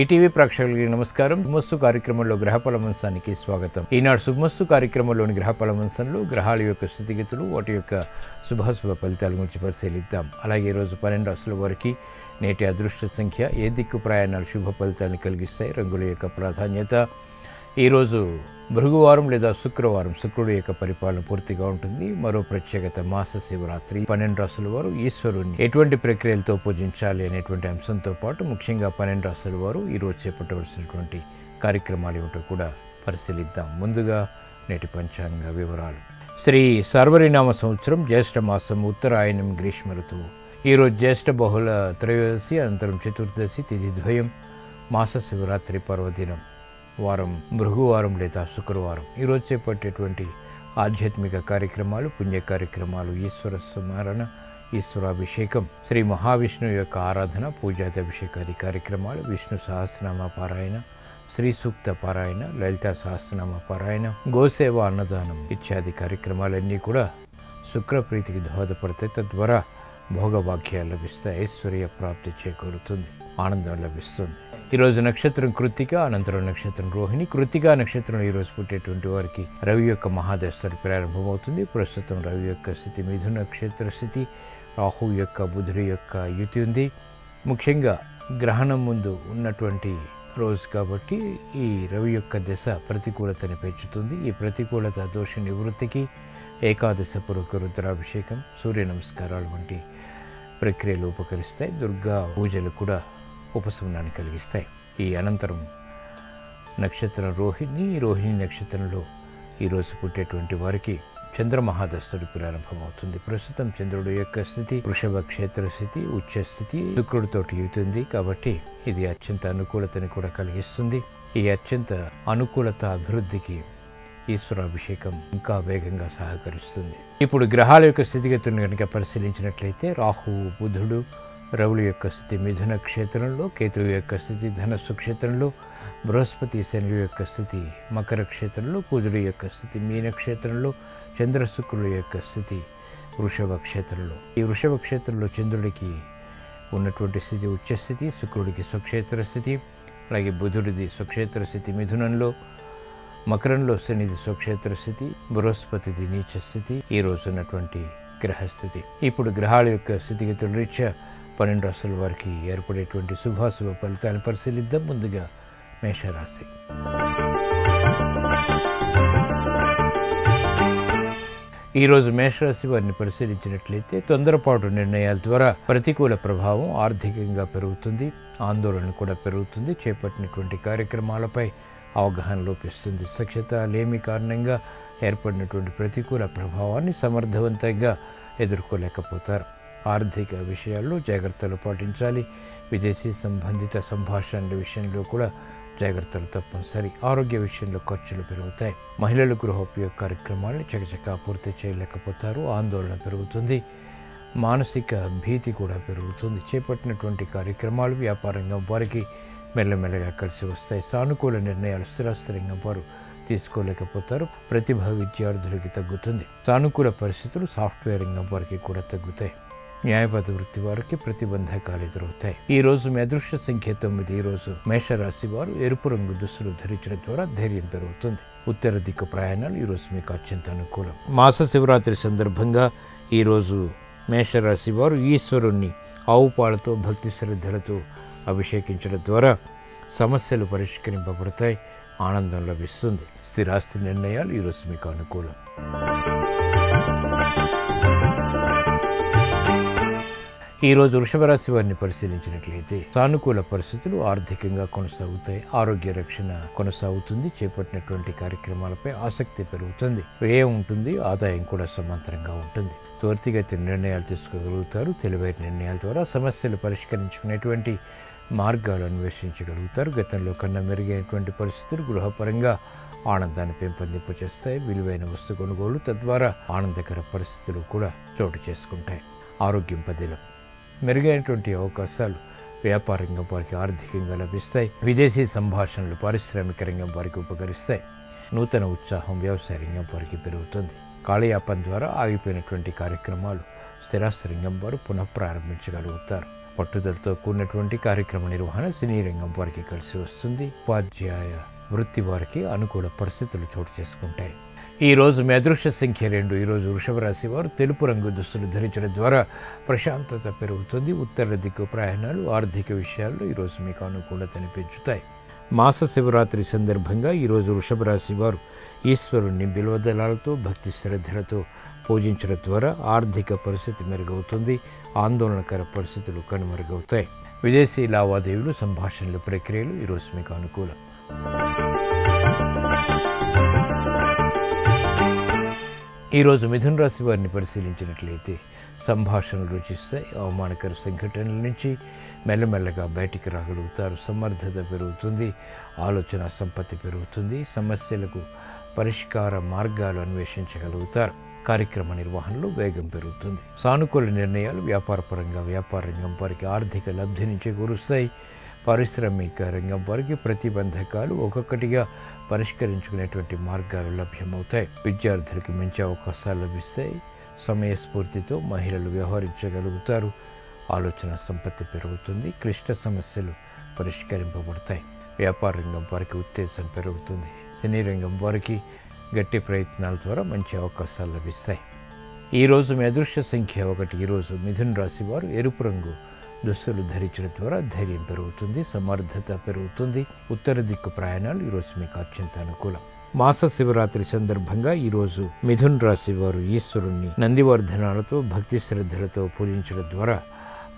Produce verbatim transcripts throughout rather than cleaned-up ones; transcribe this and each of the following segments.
ETV ప్రేక్షకులకు నమస్కారం. సుబ్మస్తు కార్యక్రమంలో గ్రహ పలమంచానికి స్వాగతం. ఈనాడు సుబ్మస్తు కార్యక్రమంలోని గ్రహ పలమంచంలో గ్రహాల యొక్క స్థితిగతులు, వాటి యొక్క శుభాశుభ ఫలితాల గురించి పరిశీలిద్దాం. అలాగే ఈరోజు పన్నెండు రాశుల వారికి నేటి అదృష్ట సంఖ్య, ఏ దిక్కు ప్రయాణాలు శుభ ఫలితాన్ని కలిగిస్తాయి, రంగుల యొక్క ప్రాధాన్యత. ఈరోజు భృగువారం లేదా శుక్రవారం, శుక్రుడి యొక్క పరిపాలన పూర్తిగా ఉంటుంది. మరో ప్రత్యేకత మాస శివరాత్రి. పన్నెండు రాసుల వారు ఈశ్వరుణ్ణి ఎటువంటి ప్రక్రియలతో పూజించాలి అనేటువంటి అంశంతో పాటు ముఖ్యంగా పన్నెండు రాసుల వారు ఈరోజు చేపట్టవలసినటువంటి కార్యక్రమాలు ఏమిటో కూడా పరిశీలిద్దాం. ముందుగా నేటి పంచాంగ వివరాలు. శ్రీ సార్వరినామ సంవత్సరం, జ్యేష్ఠ మాసం, ఉత్తరాయణం, గ్రీష్మ ఋతువు. ఈరోజు జ్యేష్ఠ బహుళ త్రయోదశి, అనంతరం చతుర్దశి, తిథిద్వయం, మాస శివరాత్రి పర్వదినం, వారం భృగువారం లేదా శుక్రవారం. ఈరోజు చేపట్టేటువంటి ఆధ్యాత్మిక కార్యక్రమాలు, పుణ్య కార్యక్రమాలు, ఈశ్వర స్మరణ, ఈశ్వరాభిషేకం, శ్రీ మహావిష్ణువు యొక్క ఆరాధన, పూజాభిషేకాది కార్యక్రమాలు, విష్ణు సహస్రనామ పారాయణ, శ్రీ సూక్త పారాయణ, లలితా సహస్రనామ పారాయణ, గోసేవ, అన్నదానం ఇత్యాది కార్యక్రమాలన్నీ కూడా శుక్రప్రీతికి దోహదపడతాయి. తద్వారా భోగభాగ్యాలు లభిస్తాయి, ఐశ్వర్య ప్రాప్తి చేకూరుతుంది, ఆనందం లభిస్తుంది. ఈరోజు నక్షత్రం కృత్తిక, అనంతరం నక్షత్రం రోహిణి. కృత్తిక నక్షత్రం ఈరోజు పుట్టేటువంటి వారికి రవి యొక్క మహాదశ ప్రారంభమవుతుంది. ప్రస్తుతం రవి యొక్క స్థితి మిథున నక్షత్ర స్థితి, రాహు యొక్క బుధుడి యొక్క యుతి ఉంది. ముఖ్యంగా గ్రహణం ముందు ఉన్నటువంటి రోజు కాబట్టి ఈ రవి యొక్క దశ ప్రతికూలతని పెంచుతుంది. ఈ ప్రతికూలత దోష నివృత్తికి ఏకాదశ పూర్వక రుద్రాభిషేకం, సూర్య నమస్కారాలు వంటి ప్రక్రియలు ఉపకరిస్తాయి. దుర్గా పూజలు కూడా ఉపశమనాన్ని కలిగిస్తాయి. ఈ అనంతరం నక్షత్రం రోహిణి, రోహిణి నక్షత్రంలో ఈరోజు పుట్టేటువంటి వారికి చంద్రమహాదశుడు ప్రారంభమవుతుంది. ప్రస్తుతం చంద్రుడు యొక్క స్థితి వృషభ క్షేత్ర స్థితి, ఉచ్చ స్థితి, శుక్రుడితోటి ఇస్తుంది కాబట్టి ఇది అత్యంత అనుకూలతని కూడా కలిగిస్తుంది. ఈ అత్యంత అనుకూలత అభివృద్ధికి ఈశ్వరాభిషేకం ఇంకా వేగంగా సహకరిస్తుంది. ఇప్పుడు గ్రహాల యొక్క స్థితిగతులను కనుక పరిశీలించినట్లయితే రాహు బుధుడు రవుల యొక్క స్థితి మిథున క్షేత్రంలో, కేతువు యొక్క స్థితి ధనస్సు క్షేత్రంలో, బృహస్పతి శనుల యొక్క స్థితి మకర క్షేత్రంలో, కుజుడి యొక్క స్థితి మీన క్షేత్రంలో, చంద్రశుక్రుల యొక్క స్థితి వృషభ క్షేత్రంలో. ఈ వృషభ క్షేత్రంలో చంద్రుడికి ఉన్నటువంటి స్థితి ఉచ్చస్థితి, శుక్రుడికి స్వక్షేత్ర స్థితి, అలాగే బుధుడిది స్వక్షేత్ర స్థితి మిథునంలో, మకరంలో శనిది స్వక్షేత్ర స్థితి, బృహస్పతిది నీచ స్థితి ఈరోజు ఉన్నటువంటి గ్రహస్థితి. ఇప్పుడు గ్రహాల యొక్క స్థితిగతుల రీత్యా పన్నెండు రాసుల వారికి ఏర్పడేటువంటి శుభాశుభ ఫలితాలను పరిశీలిద్దాం. ముందుగా మేషరాశి. ఈరోజు మేషరాశి వారిని పరిశీలించినట్లయితే తొందరపాటు నిర్ణయాల ద్వారా ప్రతికూల ప్రభావం ఆర్థికంగా పెరుగుతుంది, ఆందోళన కూడా పెరుగుతుంది, చేపట్టినటువంటి కార్యక్రమాలపై అవగాహన లోపిస్తుంది. సఖ్యత లేమి కారణంగా ఏర్పడినటువంటి ప్రతికూల ప్రభావాన్ని సమర్థవంతంగా ఎదుర్కోలేకపోతారు. ఆర్థిక విషయాల్లో జాగ్రత్తలు పాటించాలి. విదేశీ సంబంధిత సంభాషణల విషయంలో కూడా జాగ్రత్తలు తప్పనిసరి. ఆరోగ్య విషయంలో ఖర్చులు పెరుగుతాయి. మహిళలు గృహోపయోగ కార్యక్రమాలను చకచకా పూర్తి చేయలేకపోతారు, ఆందోళన పెరుగుతుంది, మానసిక భీతి కూడా పెరుగుతుంది. చేపట్టినటువంటి కార్యక్రమాలు వ్యాపారంగా వారికి మెల్లమెల్లగా కలిసి వస్తాయి. సానుకూల నిర్ణయాలు స్థిరాస్థిరంగా వారు తీసుకోలేకపోతారు. ప్రతిభ విద్యార్థులకి తగ్గుతుంది. సానుకూల పరిస్థితులు సాఫ్ట్వేర్ రంగం వారికి కూడా తగ్గుతాయి. న్యాయపద వృత్తి వారికి ప్రతిబంధకాలు ఎదురవుతాయి. ఈ రోజు మీ అదృష్ట సంఖ్య తొమ్మిది. ఈరోజు మేషరాశి వారు ఎరుపు రంగు దుస్తులు ధరించడం ద్వారా ధైర్యం పెరుగుతుంది. ఉత్తర దిక్కు ప్రయాణాలు ఈరోజు మీకు అత్యంత అనుకూలం. మాస శివరాత్రి సందర్భంగా ఈరోజు మేషరాశి వారు ఈశ్వరుణ్ణి ఆవు పాలతో భక్తి శ్రద్ధలతో అభిషేకించడం ద్వారా సమస్యలు పరిష్కరింపబడతాయి, ఆనందం లభిస్తుంది. స్థిరాస్తి నిర్ణయాలు ఈరోజు మీకు అనుకూలం. ఈరోజు వృషభరాశి వారిని పరిశీలించినట్లయితే సానుకూల పరిస్థితులు ఆర్థికంగా కొనసాగుతాయి. ఆరోగ్య రక్షణ కొనసాగుతుంది. చేపట్టినటువంటి కార్యక్రమాలపై ఆసక్తి పెరుగుతుంది. వ్యయం ఉంటుంది, ఆదాయం కూడా సమాంతరంగా ఉంటుంది. త్వరితగతి నిర్ణయాలు తీసుకోగలుగుతారు. తెలివైన నిర్ణయాల ద్వారా సమస్యలు పరిష్కరించుకునేటువంటి మార్గాలు అన్వేషించగలుగుతారు. గతంలో కన్నా మెరుగైనటువంటి పరిస్థితులు గృహపరంగా ఆనందాన్ని పెంపొందింపచేస్తాయి. విలువైన వస్తు కొనుగోలు తద్వారా ఆనందకర పరిస్థితులు కూడా చోటు చేసుకుంటాయి. ఆరోగ్యం పదిలం మెరుగైనటువంటి అవకాశాలు వ్యాపారంగా వారికి ఆర్థికంగా లభిస్తాయి. విదేశీ సంభాషణలు పారిశ్రామిక రంగం వారికి ఉపకరిస్తాయి. నూతన ఉత్సాహం వ్యవసాయ రంగం వారికి పెరుగుతుంది. కాళయాపన ద్వారా ఆగిపోయినటువంటి కార్యక్రమాలు స్థిరాస్తి రంగం వారు పునఃప్రారంభించగలుగుతారు. పట్టుదలతో కూడినటువంటి కార్యక్రమ నిర్వహణ సినీ రంగం వారికి కలిసి వస్తుంది. ఉపాధ్యాయ వృత్తి వారికి అనుకూల పరిస్థితులు చోటు చేసుకుంటాయి. ఈ రోజు మీ అదృష్ట సంఖ్య రెండు. ఈరోజు వృషభ రాశి వారు తెలుపు రంగు దుస్తులు ధరించడం ద్వారా ప్రశాంతత పెరుగుతుంది. ఉత్తర దిక్కు ప్రయాణాలు ఆర్థిక విషయాల్లో ఈరోజు మీకు అనుకూలతను పెంచుతాయి. మాస శివరాత్రి సందర్భంగా ఈరోజు వృషభ రాశి వారు ఈశ్వరుణ్ణి బిల్వదళాలతో భక్తి శ్రద్ధలతో పూజించడం ద్వారా ఆర్థిక పరిస్థితి మెరుగవుతుంది. ఆందోళనకర పరిస్థితులు కనుమరుగవుతాయి. విదేశీ లావాదేవీలు సంభాషణల ప్రక్రియలు ఈరోజు మీకు అనుకూలం. ఈరోజు మిథున రాశి వారిని పరిశీలించినట్లయితే సంభాషణలు రుచిస్తాయి. అవమానకర సంఘటనల నుంచి మెల్లమెల్లగా బయటికి రాగలుగుతారు. సమర్థత పెరుగుతుంది. ఆలోచన సంపత్తి పెరుగుతుంది. సమస్యలకు పరిష్కార మార్గాలు అన్వేషించగలుగుతారు. కార్యక్రమ నిర్వహణలో వేగం పెరుగుతుంది. సానుకూల నిర్ణయాలు వ్యాపారపరంగా వ్యాపార రంగం వారికి ఆర్థిక లబ్ధిని చేకూరుస్తాయి. పారిశ్రామిక రంగం వారికి ప్రతిబంధకాలు ఒక్కొక్కటిగా పరిష్కరించుకునేటువంటి మార్గాలు లభ్యమవుతాయి. విద్యార్థులకు మంచి అవకాశాలు లభిస్తాయి. సమయస్ఫూర్తితో మహిళలు వ్యవహరించగలుగుతారు. ఆలోచన సంపత్తి పెరుగుతుంది. క్లిష్ట సమస్యలు పరిష్కరింపబడతాయి. వ్యాపార రంగం వారికి ఉత్తేజం పెరుగుతుంది. సినీ రంగం వారికి గట్టి ప్రయత్నాల ద్వారా మంచి అవకాశాలు లభిస్తాయి. ఈరోజు మీ అదృష్ట సంఖ్య ఒకటి. ఈరోజు మిథున రాశి వారు ఎరుపు రంగు దుస్తులు ధరించడం ద్వారా ధైర్యం పెరుగుతుంది. సమర్థత పెరుగుతుంది. ఉత్తర దిక్కు ప్రయాణాలు ఈరోజు మీకు అత్యంత అనుకూలం. మాస శివరాత్రి సందర్భంగా ఈరోజు మిథున్ రాశి వారు ఈశ్వరుణ్ణి నందివర్ధనాలతో భక్తి శ్రద్ధలతో పూజించడం ద్వారా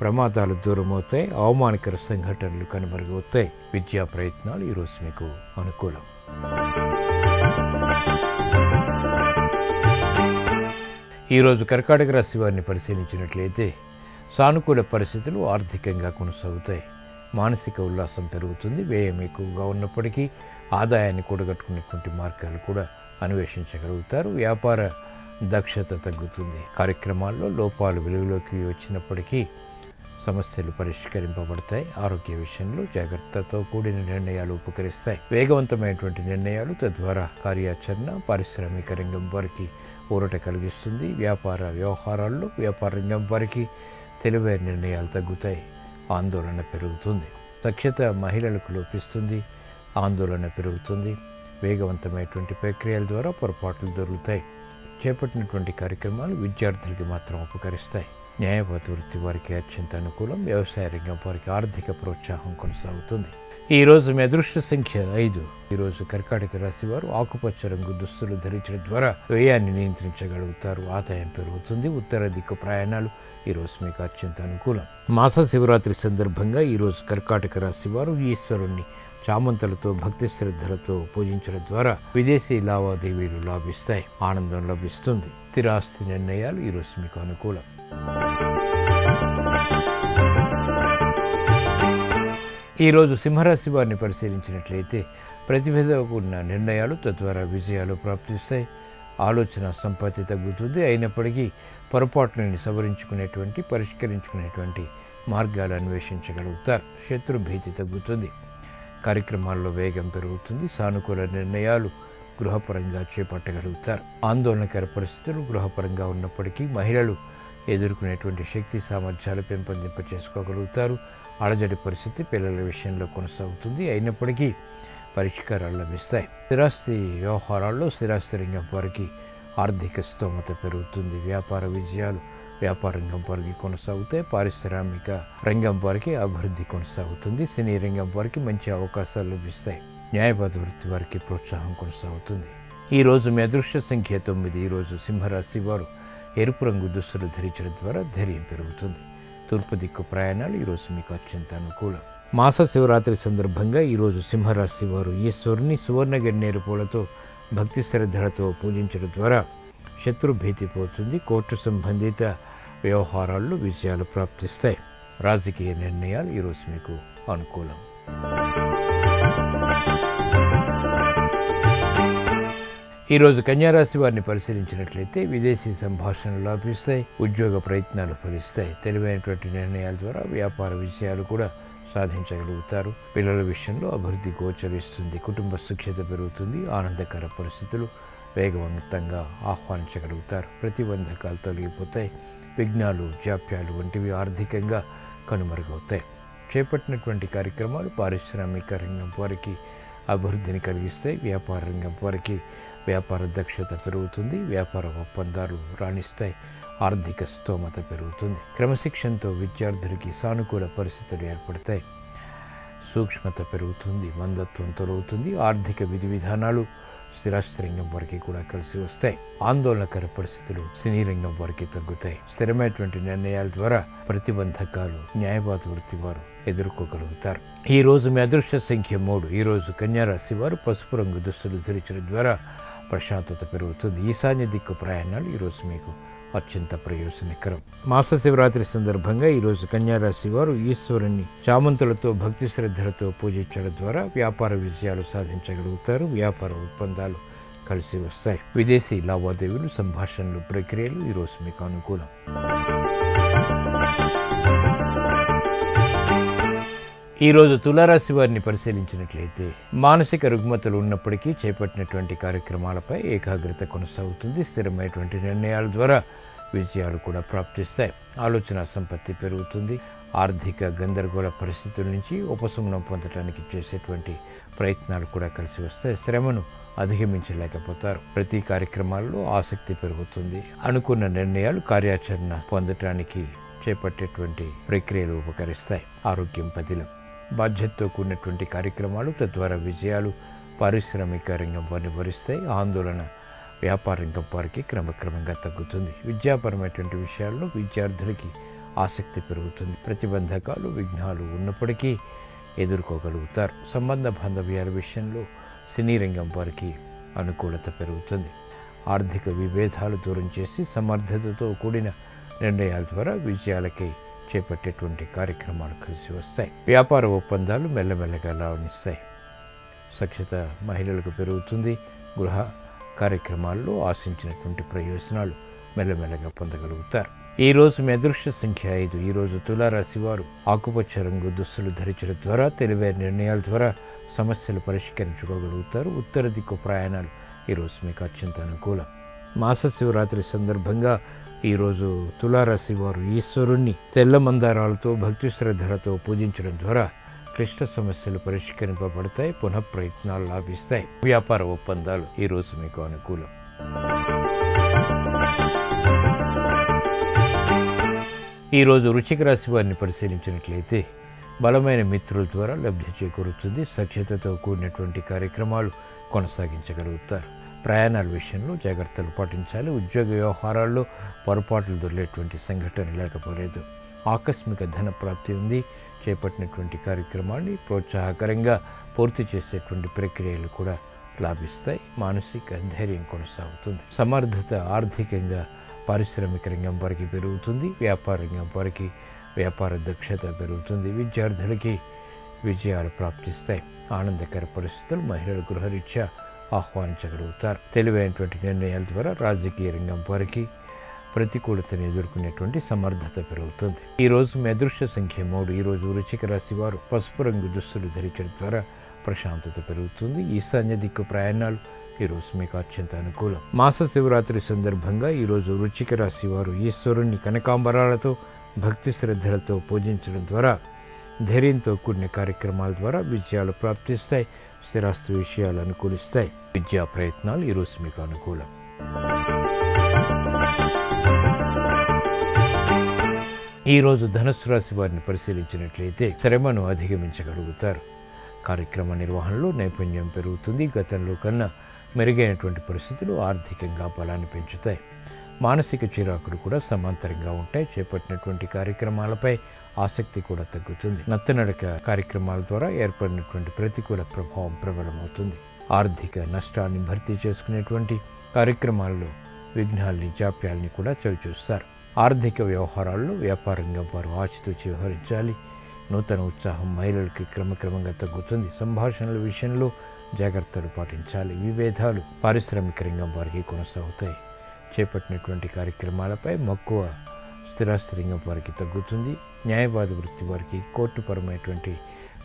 ప్రమాదాలు దూరమవుతాయి. అవమానకర సంఘటనలు కనుమరుగవుతాయి. విద్యా ప్రయత్నాలు ఈరోజు మీకు అనుకూలం. ఈరోజు కర్కాటక రాశి వారిని పరిశీలించినట్లయితే సానుకూల పరిస్థితులు ఆర్థికంగా కొనసాగుతాయి. మానసిక ఉల్లాసం పెరుగుతుంది. వ్యయం ఎక్కువగా ఉన్నప్పటికీ ఆదాయాన్ని కూడగట్టుకునేటువంటి మార్గాలు కూడా అన్వేషించగలుగుతారు. వ్యాపార దక్షత తగ్గుతుంది. కార్యక్రమాల్లో లోపాలు వెలుగులోకి వచ్చినప్పటికీ సమస్యలు పరిష్కరింపబడతాయి. ఆరోగ్య విషయంలో జాగ్రత్తతో కూడిన నిర్ణయాలు ఉపకరిస్తాయి. వేగవంతమైనటువంటి నిర్ణయాలు తద్వారా కార్యాచరణ పారిశ్రామిక రంగం వారికి ఊరట కలిగిస్తుంది. వ్యాపార వ్యవహారాల్లో వ్యాపార రంగం వారికి తెలివైన నిర్ణయాలు తగ్గుతాయి. ఆందోళన పెరుగుతుంది. దక్షత మహిళలకు లోపిస్తుంది. ఆందోళన పెరుగుతుంది. వేగవంతమైనటువంటి ప్రక్రియల ద్వారా పొరపాట్లు దొరుకుతాయి. చేపట్టినటువంటి కార్యక్రమాలు విద్యార్థులకి మాత్రం ఉపకరిస్తాయి. న్యాయవాద వృత్తి వారికి అత్యంత అనుకూలం. వ్యవసాయ రంగం వారికి ఆర్థిక ప్రోత్సాహం కొనసాగుతుంది. ఈరోజు మీ అదృష్ట సంఖ్య ఐదు. ఈరోజు కర్కాటక రాశి వారు ఆకుపచ్చ రంగు దుస్తులు ధరించడం ద్వారా వ్యయాన్ని నియంత్రించగలుగుతారు. ఆదాయం పెరుగుతుంది. ఉత్తర దిక్కు ప్రయాణాలు ఈరోజు మీకు అత్యంత అనుకూలం. మాస శివరాత్రి సందర్భంగా ఈరోజు కర్కాటక రాశి వారు ఈశ్వరుణ్ణి చామంతలతో భక్తి శ్రద్ధలతో పూజించడం ద్వారా విదేశీ లావాదేవీలు లాభిస్తాయి. ఆనందం లభిస్తుంది. స్థిరాస్తి నిర్ణయాలు ఈరోజు మీకు అనుకూలం. ఈరోజు సింహరాశి వారిని పరిశీలించినట్లయితే ప్రతిభతో కూడిన నిర్ణయాలు తద్వారా విజయాలు ప్రాప్తిస్తాయి. ఆలోచన సంపత్తి తగ్గుతుంది. అయినప్పటికీ పొరపాట్లను సవరించుకునేటువంటి పరిష్కరించుకునేటువంటి మార్గాలు అన్వేషించగలుగుతారు. శత్రు భీతి తగ్గుతుంది. కార్యక్రమాల్లో వేగం పెరుగుతుంది. సానుకూల నిర్ణయాలు గృహపరంగా చేపట్టగలుగుతారు. ఆందోళనకర పరిస్థితులు గృహపరంగా ఉన్నప్పటికీ మహిళలు ఎదుర్కొనేటువంటి శక్తి సామర్థ్యాలు పెంపొందింప చేసుకోగలుగుతారు. అలజడి పరిస్థితి పిల్లల విషయంలో కొనసాగుతుంది. అయినప్పటికీ పరిష్కారాలు లభిస్తాయి. స్థిరాస్తి వ్యవహారాల్లో స్థిరాస్తి రంగం వారికి ఆర్థిక స్తోమత పెరుగుతుంది. వ్యాపార విజయాలు వ్యాపార రంగం వారికి కొనసాగుతాయి. పారిశ్రామిక రంగం వారికి అభివృద్ధి కొనసాగుతుంది. సినీ రంగం వారికి మంచి అవకాశాలు లభిస్తాయి. న్యాయవాద వృత్తి వారికి ప్రోత్సాహం కొనసాగుతుంది. ఈరోజు మీ అదృష్ట సంఖ్య తొమ్మిది. ఈరోజు సింహరాశి వారు ఎరుపు రంగు దుస్తులు ధరించడం ద్వారా ధైర్యం పెరుగుతుంది. తూర్పు దిక్కు ప్రయాణాలు ఈరోజు మీకు అత్యంత అనుకూలం. మాస శివరాత్రి సందర్భంగా ఈరోజు సింహరాశి వారు ఈశ్వరుని సువర్ణ గన్నేరు పూలతో భక్తి శ్రద్ధలతో పూజించడం ద్వారా శత్రు భీతి పోతుంది. కోర్టు సంబంధిత వ్యవహారాల్లో విజయాలు ప్రాప్తిస్తాయి. రాజకీయ నిర్ణయాలు ఈరోజు మీకు అనుకూలం. ఈరోజు కన్యారాశి వారిని పరిశీలించినట్లయితే విదేశీ సంభాషణలు లాభిస్తాయి. ఉద్యోగ ప్రయత్నాలు ఫలిస్తాయి. తెలివైనటువంటి నిర్ణయాల ద్వారా వ్యాపార విషయాలు కూడా సాధించగలుగుతారు. పిల్లల విషయంలో అభివృద్ధి గోచరిస్తుంది. కుటుంబ సుఖ్యత పెరుగుతుంది. ఆనందకర పరిస్థితులు వేగవంతంగా ఆహ్వానించగలుగుతారు. ప్రతిబంధకాలు తొలగిపోతాయి. విఘ్నాలు జాప్యాలు వంటివి ఆర్థికంగా కనుమరుగవుతాయి. చేపట్టినటువంటి కార్యక్రమాలు పారిశ్రామిక రంగం వారికి అభివృద్ధిని కలిగిస్తాయి, వ్యాపార రంగం వారికి వ్యాపార దక్షత పెరుగుతుంది, వ్యాపార ఒప్పందాలు రాణిస్తాయి, ఆర్థిక స్తోమత పెరుగుతుంది, క్రమశిక్షణతో విద్యార్థులకి సానుకూల పరిస్థితులు ఏర్పడతాయి, సూక్ష్మత పెరుగుతుంది, మందత్వం తొలగుతుంది, ఆర్థిక విధి విధానాలు స్థిరాస్తి రంగం వారికి కూడా కలిసి వస్తాయి, ఆందోళనకర పరిస్థితులు సినీ రంగం వారికి తగ్గుతాయి, స్థిరమైనటువంటి నిర్ణయాల ద్వారా ప్రతిబంధకాలు న్యాయవాద వృత్తి వారు ఎదుర్కోగలుగుతారు. ఈ రోజు మీ అదృష్ట సంఖ్య మూడు. ఈరోజు కన్యారాశి వారు పసుపు రంగు దుస్తులు ధరించడం ద్వారా ప్రశాంతత పెరుగుతుంది. ఈశాన్య దిక్కు ప్రయాణాలు ఈరోజు మీకు అత్యంత ప్రయోజనకరం. మాస శివరాత్రి సందర్భంగా ఈరోజు కన్యారాశి వారు ఈశ్వరుని చామంతులతో భక్తి శ్రద్ధలతో పూజించడం ద్వారా వ్యాపార విజయాలు సాధించగలుగుతారు, వ్యాపార ఒప్పందాలు కలిసి వస్తాయి, విదేశీ లావాదేవీలు సంభాషణలు ప్రక్రియలు ఈరోజు మీకు అనుకూలం. ఈరోజు తులారాశి వారిని పరిశీలించినట్లయితే మానసిక రుగ్మతలు ఉన్నప్పటికీ చేపట్టినటువంటి కార్యక్రమాలపై ఏకాగ్రత కొనసాగుతుంది, స్థిరమైనటువంటి నిర్ణయాల ద్వారా విజయాలు కూడా ప్రాప్తిస్తాయి, ఆలోచన సంపత్తి పెరుగుతుంది, ఆర్థిక గందరగోళ పరిస్థితుల నుంచి ఉపశమనం పొందడానికి చేసేటువంటి ప్రయత్నాలు కూడా కలిసి వస్తాయి, శ్రమను అధిగమించలేకపోతారు, ప్రతి కార్యక్రమాల్లో ఆసక్తి పెరుగుతుంది, అనుకున్న నిర్ణయాలు కార్యాచరణ పొందటానికి చేపట్టేటువంటి ప్రక్రియలు ఉపకరిస్తాయి, ఆరోగ్యం పదిలం, బాధ్యతతో కూడినటువంటి కార్యక్రమాలు తద్వారా విజయాలు పారిశ్రామిక రంగం వారిని వరిస్తాయి, ఆందోళన వ్యాపార రంగం వారికి క్రమక్రమంగా తగ్గుతుంది, విద్యాపరమైనటువంటి విషయాల్లో విద్యార్థులకి ఆసక్తి పెరుగుతుంది, ప్రతిబంధకాలు విఘ్నాలు ఉన్నప్పటికీ ఎదుర్కోగలుగుతారు, సంబంధ బాంధవ్యాల విషయంలో సినీ రంగం వారికి అనుకూలత పెరుగుతుంది, ఆర్థిక విభేదాలు దూరం చేసి సమర్థతతో కూడిన నిర్ణయాల ద్వారా విజయాలకి చేపట్టేటువంటి కార్యక్రమాలు కలిసి వస్తాయి, వ్యాపార ఒప్పందాలు మెల్లమెల్లగా లావనిస్తాయి, సఖ్యత మహిళలకు పెరుగుతుంది, గృహ కార్యక్రమాల్లో ఆశించినటువంటి ప్రయోజనాలు మెల్లమెల్లగా పొందగలుగుతారు. ఈరోజు మీ అదృష్ట సంఖ్య ఐదు. ఈరోజు తులారాశి వారు ఆకుపచ్చ రంగు దుస్తులు ధరించడం ద్వారా తెలివైన నిర్ణయాల ద్వారా సమస్యలు పరిష్కరించుకోగలుగుతారు, ఉత్తర దిక్కు ప్రయాణాలు ఈరోజు మీకు అత్యంత అనుకూలం. మాస శివరాత్రి సందర్భంగా ఈరోజు తులారాశి వారు ఈశ్వరుణ్ణి తెల్ల మందారాలతో భక్తి శ్రద్ధలతో పూజించడం ద్వారా క్లిష్ట సమస్యలు పరిష్కరింపబడతాయి, పునః ప్రయత్నాలు లాభిస్తాయి, వ్యాపార ఒప్పందాలు ఈరోజు మీకు అనుకూలం. ఈరోజు వృశ్చిక రాశి వారిని పరిశీలించినట్లయితే బలమైన మిత్రుల ద్వారా లబ్ధి చేకూరుతుంది, సఖ్యతతో కూడినటువంటి కార్యక్రమాలు కొనసాగించగలుగుతారు, ప్రయాణాల విషయంలో జాగ్రత్తలు పాటించాలి, ఉద్యోగ వ్యవహారాల్లో పొరపాట్లు దొరికేటువంటి సంఘటన లేకపోలేదు, ఆకస్మిక ధన ప్రాప్తి ఉంది, చేపట్టినటువంటి కార్యక్రమాన్ని ప్రోత్సాహకరంగా పూర్తి చేసేటువంటి ప్రక్రియలు కూడా లాభిస్తాయి, మానసిక ధైర్యం కొనసాగుతుంది, సమర్థత ఆర్థికంగా పారిశ్రామిక రంగం వారికి పెరుగుతుంది, వ్యాపార రంగం వారికి వ్యాపార దక్షత పెరుగుతుంది, విద్యార్థులకి విజయాలు ప్రాప్తిస్తాయి, ఆనందకర పరిస్థితులు, మహిళల గృహరీత్యా ఆహ్వానించగలుగుతారు, తెలివైనటువంటి నిర్ణయాల ద్వారా రాజకీయ రంగం వారికి ప్రతికూలతను ఎదుర్కొనేటువంటి సమర్థత పెరుగుతుంది. ఈరోజు మీ అదృష్ట సంఖ్య మూడు. ఈరోజు వృశ్చిక రాశి వారు పసుపు రంగు దుస్తులు ధరించడం ద్వారా ప్రశాంతత పెరుగుతుంది, ఈశాన్య దిక్కు ప్రయాణాలు ఈరోజు మీకు అత్యంత అనుకూలం. మాస శివరాత్రి సందర్భంగా ఈరోజు వృశ్చిక రాశి వారు ఈశ్వరుణ్ణి కనకాంబరాలతో భక్తి శ్రద్ధలతో పూజించడం ద్వారా ధైర్యంతో కూడిన కార్యక్రమాల ద్వారా విజయాలు ప్రాప్తిస్తాయి, స్థిరాస్తి విషయాలు అనుకూలిస్తాయి, విద్యా ప్రయత్నాలు ఈరోజు మీకు అనుకూలం. ఈరోజు ధనుస్సు రాశి వారిని పరిశీలించినట్లయితే శ్రమను అధిగమించగలుగుతారు, కార్యక్రమ నిర్వహణలో నైపుణ్యం పెరుగుతుంది, గతంలో కన్నా మెరుగైనటువంటి పరిస్థితులు ఆర్థికంగా బలాన్ని పెంచుతాయి, మానసిక చిరాకులు కూడా సమాంతరంగా ఉంటాయి, చేపట్టినటువంటి కార్యక్రమాలపై ఆసక్తి కూడా తగ్గుతుంది, నత్తనడక కార్యక్రమాల ద్వారా ఏర్పడినటువంటి ప్రతికూల ప్రభావం ప్రబలమవుతుంది, ఆర్థిక నష్టాన్ని భర్తీ చేసుకునేటువంటి కార్యక్రమాల్లో విఘ్నాల్ని జాప్యాల్ని కూడా చవిచూస్తారు, ఆర్థిక వ్యవహారాల్లో వ్యాపారంగా వారు ఆచితూచి వ్యవహరించాలి, నూతన ఉత్సాహం మహిళలకి క్రమక్రమంగా తగ్గుతుంది, సంభాషణల విషయంలో జాగ్రత్తలు పాటించాలి, విభేదాలు పారిశ్రామిక రంగం వారికి కొనసాగుతాయి, చేపట్టినటువంటి కార్యక్రమాలపై మక్కువ స్థిరాస్తి రంగం వారికి తగ్గుతుంది, న్యాయవాద వృత్తి వారికి కోర్టుపరమైనటువంటి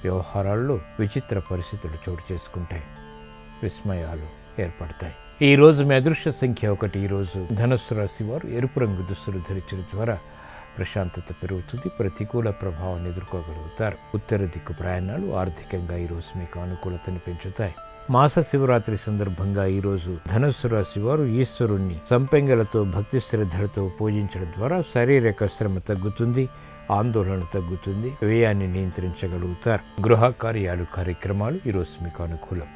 వ్యవహారాల్లో విచిత్ర పరిస్థితులు చోటు చేసుకుంటాయి, విస్మయాలు ఏర్పడతాయి. ఈరోజు మీ అదృష్ట సంఖ్య ఒకటి. ఈరోజు ధనుస్సు రాశి వారు ఎరుపు రంగు దుస్తులు ధరించడం ద్వారా ప్రశాంతత పెరుగుతుంది, ప్రతికూల ప్రభావాన్ని ఎదుర్కోగలుగుతారు. ఉత్తర దిక్కు ప్రయాణాలు ఆర్థికంగా ఈరోజు మీకు అనుకూలతను పెంచుతాయి. మాస శివరాత్రి సందర్భంగా ఈరోజు ధనుస్సు రాశి వారు ఈశ్వరుణ్ణి సంపెంగలతో భక్తి శ్రద్ధలతో పూజించడం ద్వారా శారీరక శ్రమ తగ్గుతుంది, ఆందోళన తగ్గుతుంది, వ్యయాన్ని నియంత్రించగలుగుతారు. గృహ కార్యాలు కార్యక్రమాలు ఈరోజు మీకు అనుకూలం.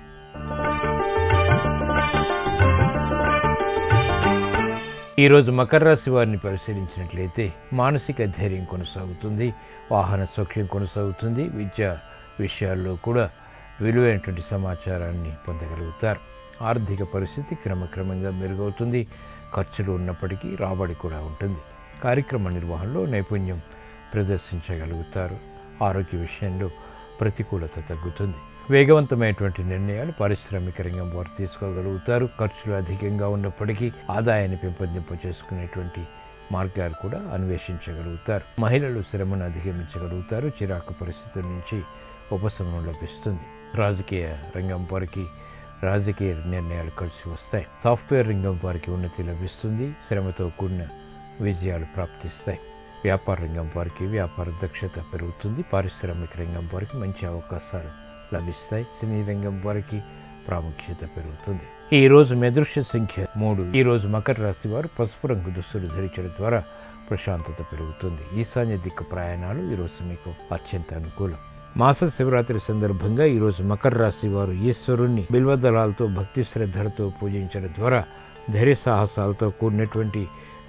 ఈరోజు మకర రాశి వారిని పరిశీలించినట్లయితే మానసిక ధైర్యం కొనసాగుతుంది, వాహన సౌఖ్యం కొనసాగుతుంది, విద్యా విషయాల్లో కూడా విలువైనటువంటి సమాచారాన్ని పొందగలుగుతారు. ఆర్థిక పరిస్థితి క్రమక్రమంగా మెరుగవుతుంది, ఖర్చులు ఉన్నప్పటికీ రాబడి కూడా ఉంటుంది. కార్యక్రమ నిర్వహణలో నైపుణ్యం ప్రదర్శించగలుగుతారు. ఆరోగ్య విషయంలో ప్రతికూలత తగ్గుతుంది. వేగవంతమైనటువంటి నిర్ణయాలు పారిశ్రామిక రంగం వారు తీసుకోగలుగుతారు. ఖర్చులు అధికంగా ఉన్నప్పటికీ ఆదాయాన్ని పెంపొందింపు చేసుకునేటువంటి మార్గాలు కూడా అన్వేషించగలుగుతారు. మహిళలు శ్రమను అధిగమించగలుగుతారు. చిరాకు పరిస్థితుల నుంచి ఉపశమనం లభిస్తుంది. రాజకీయ రంగం వారికి రాజకీయ నిర్ణయాలు కలిసి వస్తాయి. సాఫ్ట్వేర్ రంగం వారికి ఉన్నతి లభిస్తుంది, శ్రమతో కూడిన విజయాలు ప్రాప్తిస్తాయి. వ్యాపార రంగం వారికి వ్యాపార దక్షత పెరుగుతుంది, పారిశ్రామిక రంగం వారికి మంచి అవకాశాలు లభిస్తాయి, సినీ రంగం వారికి ప్రాముఖ్యత పెరుగుతుంది. ఈరోజు మెదృష్య సంఖ్య మూడు. ఈరోజు మకర రాశి వారు పసుపు రంగు దుస్తులు ధరించడం ద్వారా ప్రశాంతత పెరుగుతుంది. ఈశాన్య దిక్కు ప్రయాణాలు ఈరోజు మీకు అత్యంత అనుకూలం. మాస శివరాత్రి సందర్భంగా ఈరోజు మకర రాశి వారు ఈశ్వరుణ్ణి బిల్వదళాలతో భక్తి శ్రద్ధలతో పూజించడం ద్వారా ధైర్య సాహసాలతో కూడినటువంటి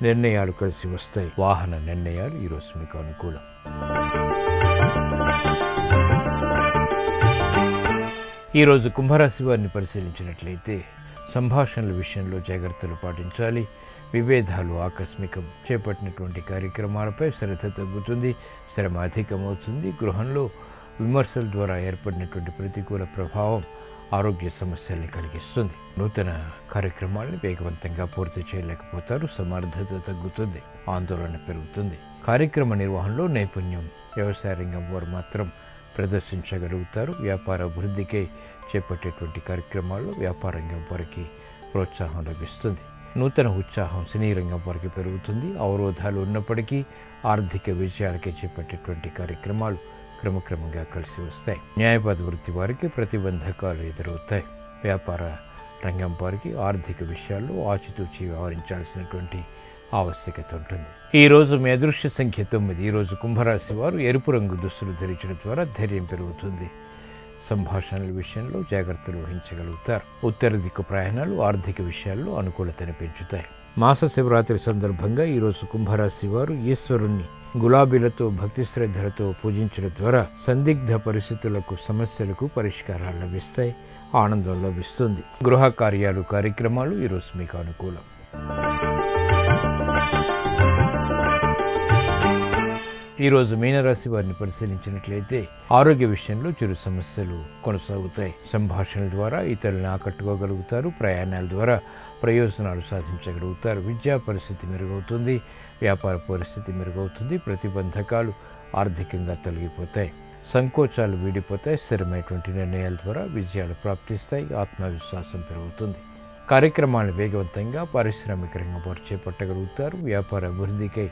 నిర్ణయాలు కలిసి వస్తాయి. వాహన నిర్ణయాలు ఈరోజు మీకు అనుకూలం. ఈరోజు కుంభరాశి వారిని పరిశీలించినట్లయితే సంభాషణల విషయంలో జాగ్రత్తలు పాటించాలి. విభేదాలు ఆకస్మికం. చేపట్టినటువంటి కార్యక్రమాలపై శ్రద్ధ తగ్గుతుంది, శ్రమ అధికమవుతుంది. గృహంలో విమర్శల ద్వారా ఏర్పడినటువంటి ప్రతికూల ప్రభావం ఆరోగ్య సమస్యల్ని కలిగిస్తుంది. నూతన కార్యక్రమాలను వేగవంతంగా పూర్తి చేయలేకపోతారు. సమర్థత తగ్గుతుంది, ఆందోళన పెరుగుతుంది. కార్యక్రమ నిర్వహణలో నైపుణ్యం వ్యవసాయ రంగం వారు మాత్రం ప్రదర్శించగలుగుతారు. వ్యాపార అభివృద్ధికై చేపట్టేటువంటి కార్యక్రమాల్లో వ్యాపార రంగం వారికి ప్రోత్సాహం లభిస్తుంది. నూతన ఉత్సాహం సినీ రంగం వారికి పెరుగుతుంది. అవరోధాలు ఉన్నప్పటికీ ఆర్థిక విజయాలకే చేపట్టేటువంటి కార్యక్రమాలు క్రమక్రమంగా కలిసి వస్తాయి. న్యాయవాద వృత్తి వారికి ప్రతిబంధకాలు ఎదురవుతాయి. వ్యాపార రంగం వారికి ఆర్థిక విషయాల్లో ఆచితూచి వ్యవహరించాల్సినటువంటి ఆవశ్యకత ఉంటుంది. ఈరోజు మీ అదృష్ట సంఖ్య తొమ్మిది. ఈరోజు కుంభరాశి వారు ఎరుపు రంగు దుస్తులు ధరించడం ద్వారా ధైర్యం పెరుగుతుంది. సంభాషణల విషయంలో జాగ్రత్తలు వహించగలుగుతారు. ఉత్తర దిక్కు ప్రయాణాలు ఆర్థిక విషయాల్లో అనుకూలతను పెంచుతాయి. మాస శివరాత్రి సందర్భంగా ఈరోజు కుంభరాశి వారు ఈశ్వరుణ్ణి గులాబీలతో భక్తి శ్రద్ధలతో పూజించడం ద్వారా సందిగ్ధ పరిస్థితులకు సమస్యలకు పరిష్కారాలు లభిస్తాయి, ఆనందం లభిస్తుంది. గృహ కార్యాలు కార్యక్రమాలు ఈరోజు మీకు అనుకూలం. ఈరోజు మీనరాశి వారిని పరిశీలించినట్లయితే ఆరోగ్య విషయంలో చిరు సమస్యలు కొనసాగుతాయి. సంభాషణల ద్వారా ఇతరులను ఆకట్టుకోగలుగుతారు. ప్రయాణాల ద్వారా ప్రయోజనాలు సాధించగలుగుతారు. విద్యా పరిస్థితి మెరుగవుతుంది, వ్యాపార పరిస్థితి మెరుగవుతుంది. ప్రతిబంధకాలు ఆర్థికంగా తొలగిపోతాయి, సంకోచాలు వీడిపోతాయి. స్థిరమైనటువంటి నిర్ణయాల ద్వారా విజయాలు ప్రాప్తిస్తాయి, ఆత్మవిశ్వాసం పెరుగుతుంది. కార్యక్రమాలు వేగవంతంగా పారిశ్రామిక రంగం వారు చేపట్టగలుగుతారు. వ్యాపార అభివృద్ధికై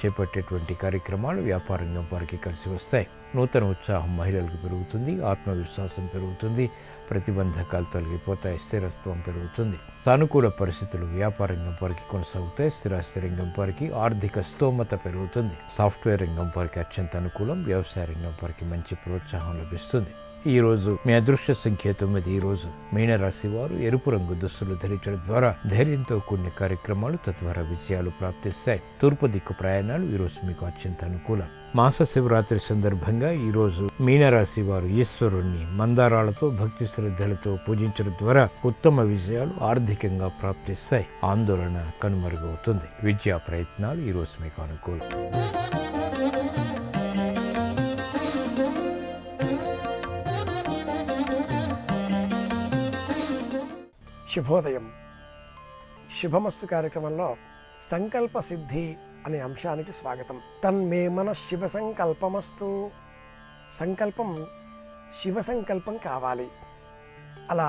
చేపట్టేటువంటి కార్యక్రమాలు వ్యాపార రంగం వారికి కలిసి వస్తాయి. నూతన ఉత్సాహం మహిళలకు పెరుగుతుంది, ఆత్మవిశ్వాసం పెరుగుతుంది. ప్రతిబంధకాలు తొలగిపోతాయి, స్థిరత్వం పెరుగుతుంది. సానుకూల పరిస్థితులు వ్యాపార రంగం వారికి కొనసాగుతాయి. స్థిరాస్తి రంగం వారికి ఆర్థిక స్తోమత పెరుగుతుంది. సాఫ్ట్వేర్ రంగం వారికి అత్యంత అనుకూలం. వ్యవసాయ రంగం వారికి మంచి ప్రోత్సాహం లభిస్తుంది. ఈరోజు మీ అదృష్ట సంఖ్య తొమ్మిది. ఈరోజు మీనరాశి వారు ఎరుపు రంగు దుస్తులు ధరించడం ద్వారా ధైర్యంతో కూడిన కార్యక్రమాలు తద్వారా విజయాలు ప్రాప్తిస్తాయి. తూర్పు దిక్కు ప్రయాణాలు ఈరోజు మీకు అత్యంత అనుకూలం. మాస శివరాత్రి సందర్భంగా ఈరోజు మీనరాశి వారు ఈశ్వరుణ్ణి మందారాలతో భక్తి శ్రద్ధలతో పూజించడం ద్వారా ఉత్తమ విజయాలు ఆర్థికంగా ప్రాప్తిస్తాయి, ఆందోళన కనుమరుగవుతుంది. విద్యా ప్రయత్నాలు ఈరోజు మీకు అనుకూలం. శుభోదయం. శుభమస్తు కార్యక్రమంలో సంకల్ప సిద్ధి అనే అంశానికి స్వాగతం. తన్మే మన శివ సంకల్పమస్తు. సంకల్పం శివ సంకల్పం కావాలి. అలా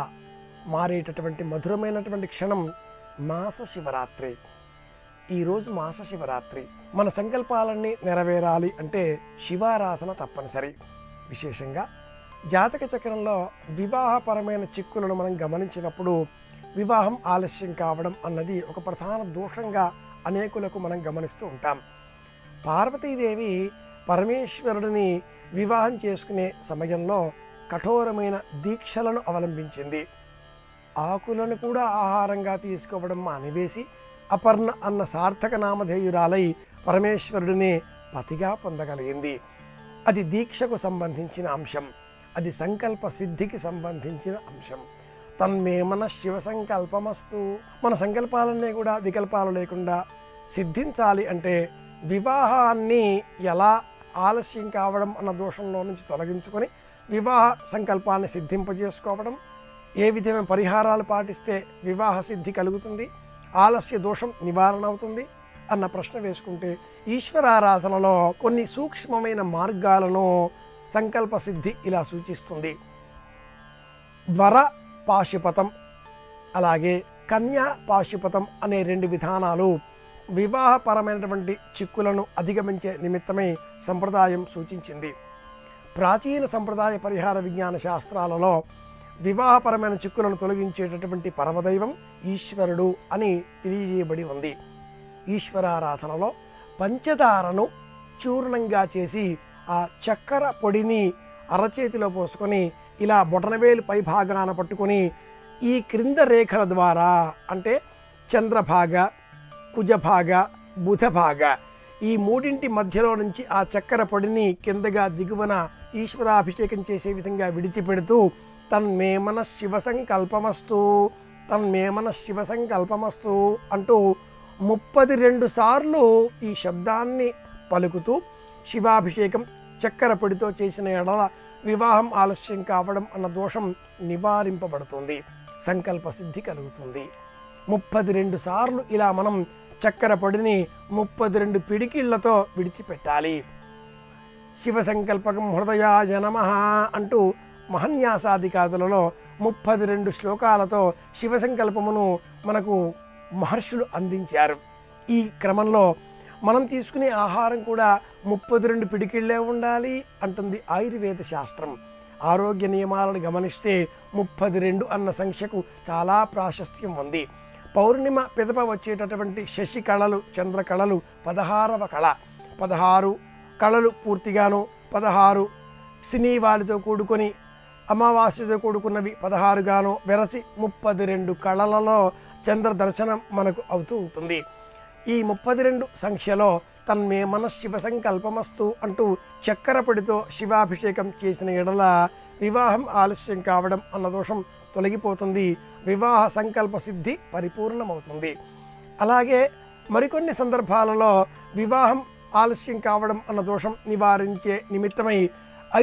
మారేటటువంటి మధురమైనటువంటి క్షణం మాస శివరాత్రి. ఈరోజు మాస శివరాత్రి. మన సంకల్పాలన్నీ నెరవేరాలి అంటే శివారాధన తప్పనిసరి. విశేషంగా జాతక చక్రంలో వివాహపరమైన చిక్కులను మనం గమనించినప్పుడు వివాహం ఆలస్యం కావడం అన్నది ఒక ప్రధాన దోషంగా అనేకులకు మనం గమనిస్తూ ఉంటాం. పార్వతీదేవి పరమేశ్వరుడిని వివాహం చేసుకునే సమయంలో కఠోరమైన దీక్షలను అవలంబించింది. ఆకులను కూడా ఆహారంగా తీసుకోవడం మానివేసి అపర్ణ అన్న సార్థక నామధేయురాలై పరమేశ్వరుడిని పతిగా పొందగలిగింది. అది దీక్షకు సంబంధించిన అంశం, అది సంకల్ప సిద్ధికి సంబంధించిన అంశం. తన్మే మన శివ సంకల్పమస్తు. మన సంకల్పాలన్నీ కూడా వికల్పాలు లేకుండా సిద్ధించాలి అంటే వివాహాన్ని ఎలా ఆలస్యం కావడం అన్న దోషంలో నుంచి తొలగించుకొని వివాహ సంకల్పాన్ని సిద్ధింపజేసుకోవడం, ఏ విధమైన పరిహారాలు పాటిస్తే వివాహ సిద్ధి కలుగుతుంది, ఆలస్య దోషం నివారణ అవుతుంది అన్న ప్రశ్న వేసుకుంటే ఈశ్వరారాధనలో కొన్ని సూక్ష్మమైన మార్గాలను సంకల్ప సిద్ధి ఇలా సూచిస్తుంది. ద్వార పాశుపతం అలాగే కన్యా పాశుపతం అనే రెండు విధానాలు వివాహపరమైనటువంటి చిక్కులను అధిగమించే నిమిత్తమై సంప్రదాయం సూచించింది. ప్రాచీన సంప్రదాయ పరిహార విజ్ఞాన శాస్త్రాలలో వివాహపరమైన చిక్కులను తొలగించేటటువంటి పరమదైవం ఈశ్వరుడు అని తెలియజేయబడి ఉంది. ఈశ్వరారాధనలో పంచదారను చూర్ణంగా చేసి ఆ చక్కెర పొడిని అరచేతిలో పోసుకొని ఇలా బొటనవేలు పై భాగాన పట్టుకొని ఈ క్రింద రేఖల ద్వారా అంటే చంద్రభాగ, కుజభాగ, బుధభాగ ఈ మూడింటి మధ్యలో నుంచి ఆ చక్కెర పొడిని కిందగా దిగువన ఈశ్వరాభిషేకం చేసే విధంగా విడిచిపెడుతూ తన్మే మన శివ సంకల్పమస్తు, తన్మే మన శివ సంకల్పమస్తు అంటూ ముప్పది రెండు సార్లు ఈ శబ్దాన్ని పలుకుతూ శివాభిషేకం చక్కెర పొడితో చేసిన ఎడల వివాహం ఆలస్యం కావడం అన్న దోషం నివారింపబడుతుంది, సంకల్ప సిద్ధి కలుగుతుంది. ముప్పది రెండు సార్లు ఇలా మనం చక్కెర పొడిని ముప్పది రెండు పిడికిళ్లతో విడిచిపెట్టాలి. శివ సంకల్పకం హృదయాయ నమః అంటూ మహన్యాసాధికాదులలో ముప్పది రెండు శ్లోకాలతో శివ సంకల్పమును మనకు మహర్షులు అందించారు. ఈ క్రమంలో మనం తీసుకునే ఆహారం కూడా ముప్పది రెండు పిడికిళ్లే ఉండాలి అంటుంది ఆయుర్వేద శాస్త్రం. ఆరోగ్య నియమాలను గమనిస్తే ముప్పది రెండు అన్న సంఖ్యకు చాలా ప్రాశస్త్యం ఉంది. పౌర్ణిమ పిదప వచ్చేటటువంటి శశి కళలు, చంద్రకళలు పదహారవ కళ. పదహారు కళలు పూర్తిగాను, పదహారు సినీవాలితో కూడుకొని అమావాస్యతో కూడుకున్నవి పదహారుగాను వెరసి ముప్పది రెండు కళలలో చంద్ర దర్శనం మనకు అవుతూ ఉంటుంది. ఈ ముప్పది రెండు సంఖ్యలో తన్మే మన శివ సంకల్పమస్తు అంటూ చక్కెర పొడితో శివాభిషేకం చేసిన ఎడల వివాహం ఆలస్యం కావడం అన్న దోషం తొలగిపోతుంది, వివాహ సంకల్ప సిద్ధి పరిపూర్ణమవుతుంది. అలాగే మరికొన్ని సందర్భాలలో వివాహం ఆలస్యం కావడం అన్న దోషం నివారించే నిమిత్తమై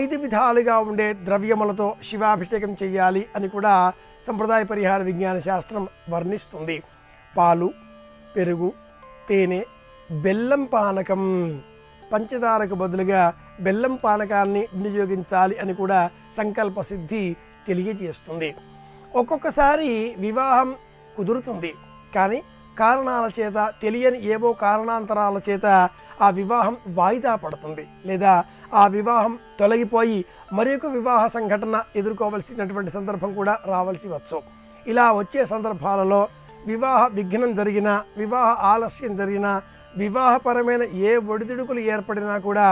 ఐదు విధాలుగా ఉండే ద్రవ్యములతో శివాభిషేకం చేయాలి అని కూడా సంప్రదాయ పరిహార విజ్ఞాన శాస్త్రం వర్ణిస్తుంది. పాలు, పెరుగు, తేనె, బెల్లం పానకం, పంచదారకు బదులుగా బెల్లం పానకాన్ని వినియోగించాలి అని కూడా సంకల్ప సిద్ధి తెలియజేస్తుంది. ఒక్కొక్కసారి వివాహం కుదురుతుంది, కానీ కారణాల చేత, తెలియని ఏవో కారణాంతరాల చేత ఆ వివాహం వాయిదా పడుతుంది, లేదా ఆ వివాహం తొలగిపోయి మరొక వివాహ సంఘటన ఎదుర్కోవలసినటువంటి సందర్భం కూడా రావాల్సి వచ్చు. ఇలా వచ్చే సందర్భాలలో వివాహ విఘ్నం జరిగినా, వివాహ ఆలస్యం జరిగినా, వివాహపరమైన ఏ ఒడిదుడుకులు ఏర్పడినా కూడా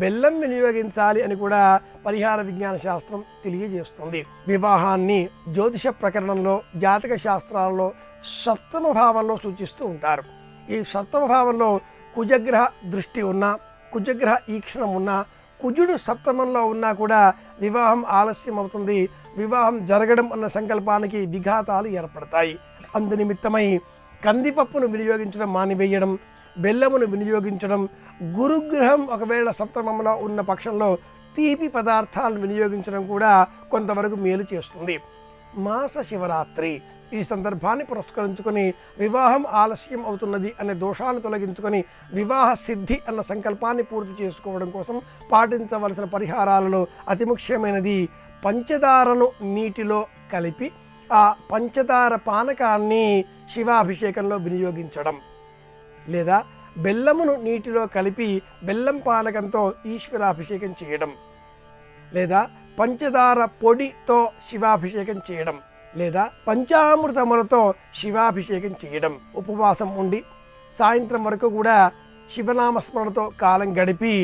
బెల్లం వినియోగించాలి అని కూడా పరిహార విజ్ఞాన శాస్త్రం తెలియజేస్తుంది. వివాహాన్ని జ్యోతిష ప్రకరణంలో, జాతక శాస్త్రాల్లో సప్తమ భావంలో సూచిస్తూ ఉంటారు. ఈ సప్తమ భావంలో కుజగ్రహ దృష్టి ఉన్నా, కుజగ్రహ ఈక్షణం ఉన్నా, కుజుడు సప్తమంలో ఉన్నా కూడా వివాహం ఆలస్యం అవుతుంది, వివాహం జరగడం అన్న సంకల్పానికి విఘాతాలు ఏర్పడతాయి. అందునిమిత్తమై కందిపప్పును వినియోగించడం మానివేయడం, బెల్లమును వినియోగించడం, గురుగ్రహం ఒకవేళ సప్తమంలో ఉన్న పక్షంలో తీపి పదార్థాలను వినియోగించడం కూడా కొంతవరకు మేలు చేస్తుంది. మాస శివరాత్రి ఈ సందర్భాన్ని పురస్కరించుకొని వివాహం ఆలస్యం అవుతున్నది అనే దోషాన్ని తొలగించుకొని వివాహ సిద్ధి అన్న సంకల్పాన్ని పూర్తి చేసుకోవడం కోసం పాటించవలసిన పరిహారాలలో అతి ముఖ్యమైనది పంచదారను నీటిలో కలిపి ఆ పంచదార పానకాన్ని శివాభిషేకంలో వినియోగించడం, లేదా బెల్లమును నీటిలో కలిపి బెల్లం పానకంతో ఈశ్వరాభిషేకం చేయడం లేదా పంచదార పొడితో శివాభిషేకం చేయడం లేదా పంచామృతములతో శివాభిషేకం చేయడం ఉపవాసం ఉండి సాయంత్రం వరకు కూడా శివనామ స్మరణతో కాలం గడిపి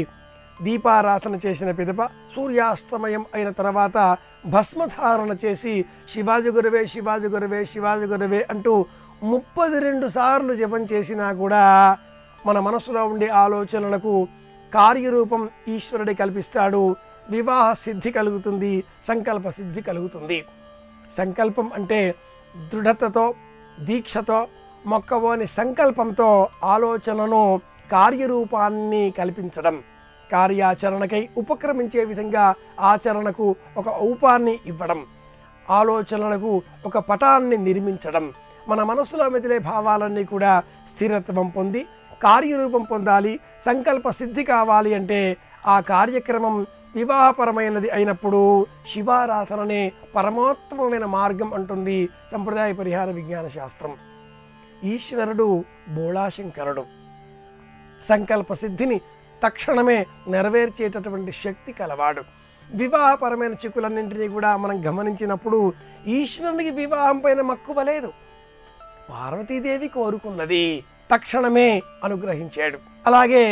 దీపారాధన చేసిన పిదప సూర్యాస్తమయం అయిన తర్వాత భస్మధారణ చేసి శివాజి గురువే శివాజి గురువే శివాజి గురువే అంటూ ముప్పది రెండు సార్లు జపం చేసినా కూడా మన మనసులో ఉండే ఆలోచనలకు కార్యరూపం ఈశ్వరుడి కల్పిస్తాడు. వివాహ సిద్ధి కలుగుతుంది, సంకల్ప సిద్ధి కలుగుతుంది. సంకల్పం అంటే దృఢతతో దీక్షతో మొక్కవోని సంకల్పంతో ఆలోచనను కార్యరూపాన్ని కల్పించడం, కార్యాచరణకై ఉపక్రమించే విధంగా ఆచరణకు ఒక ఔపాన్ని ఇవ్వడం, ఆలోచనలకు ఒక పటాన్ని నిర్మించడం, మన మనసులో మెదిలే భావాలన్నీ కూడా స్థిరత్వం పొంది కార్యరూపం పొందాలి. సంకల్ప సిద్ధి కావాలి అంటే ఆ కార్యక్రమం వివాహపరమైనది అయినప్పుడు శివారాధననే పరమోత్తమమైన మార్గం అంటుంది సంప్రదాయ పరిహార విజ్ఞాన శాస్త్రం. ఈశ్వరుడు బోళాశంకరుడు, సంకల్ప సిద్ధిని తక్షణమే నెరవేర్చేటటువంటి శక్తి కలవాడు. వివాహపరమైన చిక్కులన్నింటినీ కూడా మనం గమనించినప్పుడు ఈశ్వరునికి వివాహం పైన మక్కువ లేదు. పార్వతీదేవి కోరుకున్నది తక్షణమే అనుగ్రహించాడు. అలాగే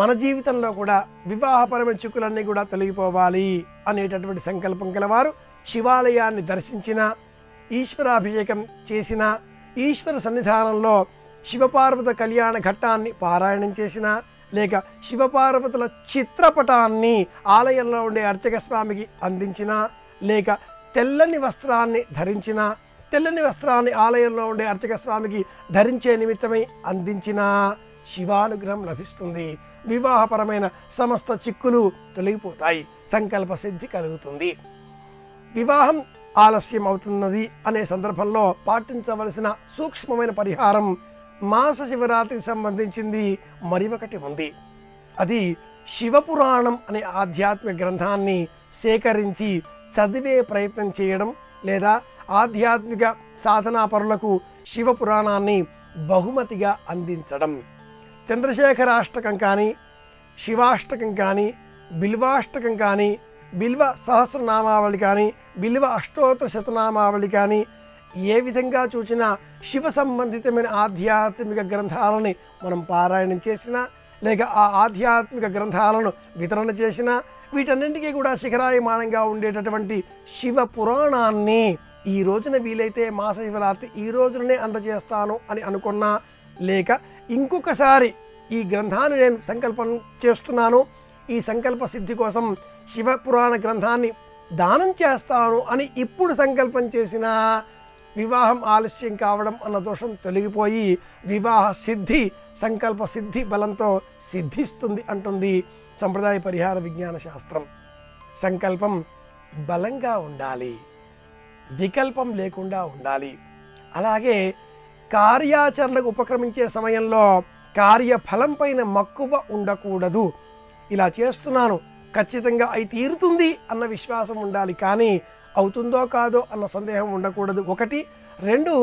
మన జీవితంలో కూడా వివాహపరమైన చిక్కులన్నీ కూడా తొలగిపోవాలి అనేటటువంటి సంకల్పం గలవారు శివాలయాన్ని దర్శించిన, ఈశ్వరాభిషేకం చేసిన, ఈశ్వర సన్నిధానంలో శివపార్వత కళ్యాణ ఘట్టాన్ని పారాయణం చేసిన, లేక శివపార్వతుల చిత్రపటాన్ని ఆలయంలో ఉండే అర్చకస్వామికి అందించిన, లేక తెల్లని వస్త్రాన్ని ధరించిన, తెల్లని వస్త్రాన్ని ఆలయంలో ఉండే అర్చకస్వామికి ధరించే నిమిత్తమై అందించిన శివానుగ్రహం లభిస్తుంది. వివాహపరమైన సమస్త చిక్కులు తొలగిపోతాయి, సంకల్ప సిద్ధి కలుగుతుంది. వివాహం ఆలస్యం అవుతున్నది అనే సందర్భంలో పాటించవలసిన సూక్ష్మమైన పరిహారం మాస శివరాత్రికి సంబంధించింది మరి ఒకటి ఉంది. అది శివపురాణం అనే ఆధ్యాత్మిక గ్రంథాన్ని సేకరించి చదివే ప్రయత్నం చేయడం, లేదా ఆధ్యాత్మిక సాధనా పరులకు శివపురాణాన్ని బహుమతిగా అందించడం. చంద్రశేఖరాష్టకం కానీ, శివాష్టకం కానీ, బిల్వాష్టకం కానీ, బిల్వ సహస్రనామావళి కానీ, బిల్వ అష్టోత్తర శతనామావళి కానీ, ఏ విధంగా చూసినా శివ సంబంధితమైన ఆధ్యాత్మిక గ్రంథాలని మనం పారాయణం చేసినా, లేక ఆ ఆధ్యాత్మిక గ్రంథాలను వితరణ చేసినా, వీటన్నింటికీ కూడా శిఖరాయమానంగా ఉండేటటువంటి శివ పురాణాన్ని ఈ రోజున వీలైతే మాస శివరాత్రి ఈ రోజునే అందజేస్తాను అని అనుకున్నా, లేక ఇంకొకసారి ఈ గ్రంథాన్ని నేను సంకల్పం చేస్తున్నాను, ఈ సంకల్ప సిద్ధి కోసం శివ పురాణ గ్రంథాన్ని దానం చేస్తాను అని ఇప్పుడు సంకల్పం చేసినా వివాహం ఆలస్యం కావడం అన్న దోషం తొలగిపోయి వివాహ సిద్ధి సంకల్ప సిద్ధి బలంతో సిద్ధిస్తుంది అంటుంది సంప్రదాయ పరిహార విజ్ఞాన శాస్త్రం. సంకల్పం బలంగా ఉండాలి, వికల్పం లేకుండా ఉండాలి. అలాగే కార్యాచరణకు ఉపక్రమించే సమయంలో కార్యఫలం పైన మక్కువ ఉండకూడదు. ఇలా చేస్తున్నాను ఖచ్చితంగా అయి తీరుతుంది అన్న విశ్వాసం ఉండాలి, కానీ అవుతుందో కాదో అన్న సందేహం ఉండకూడదు. ఒకటి రెండు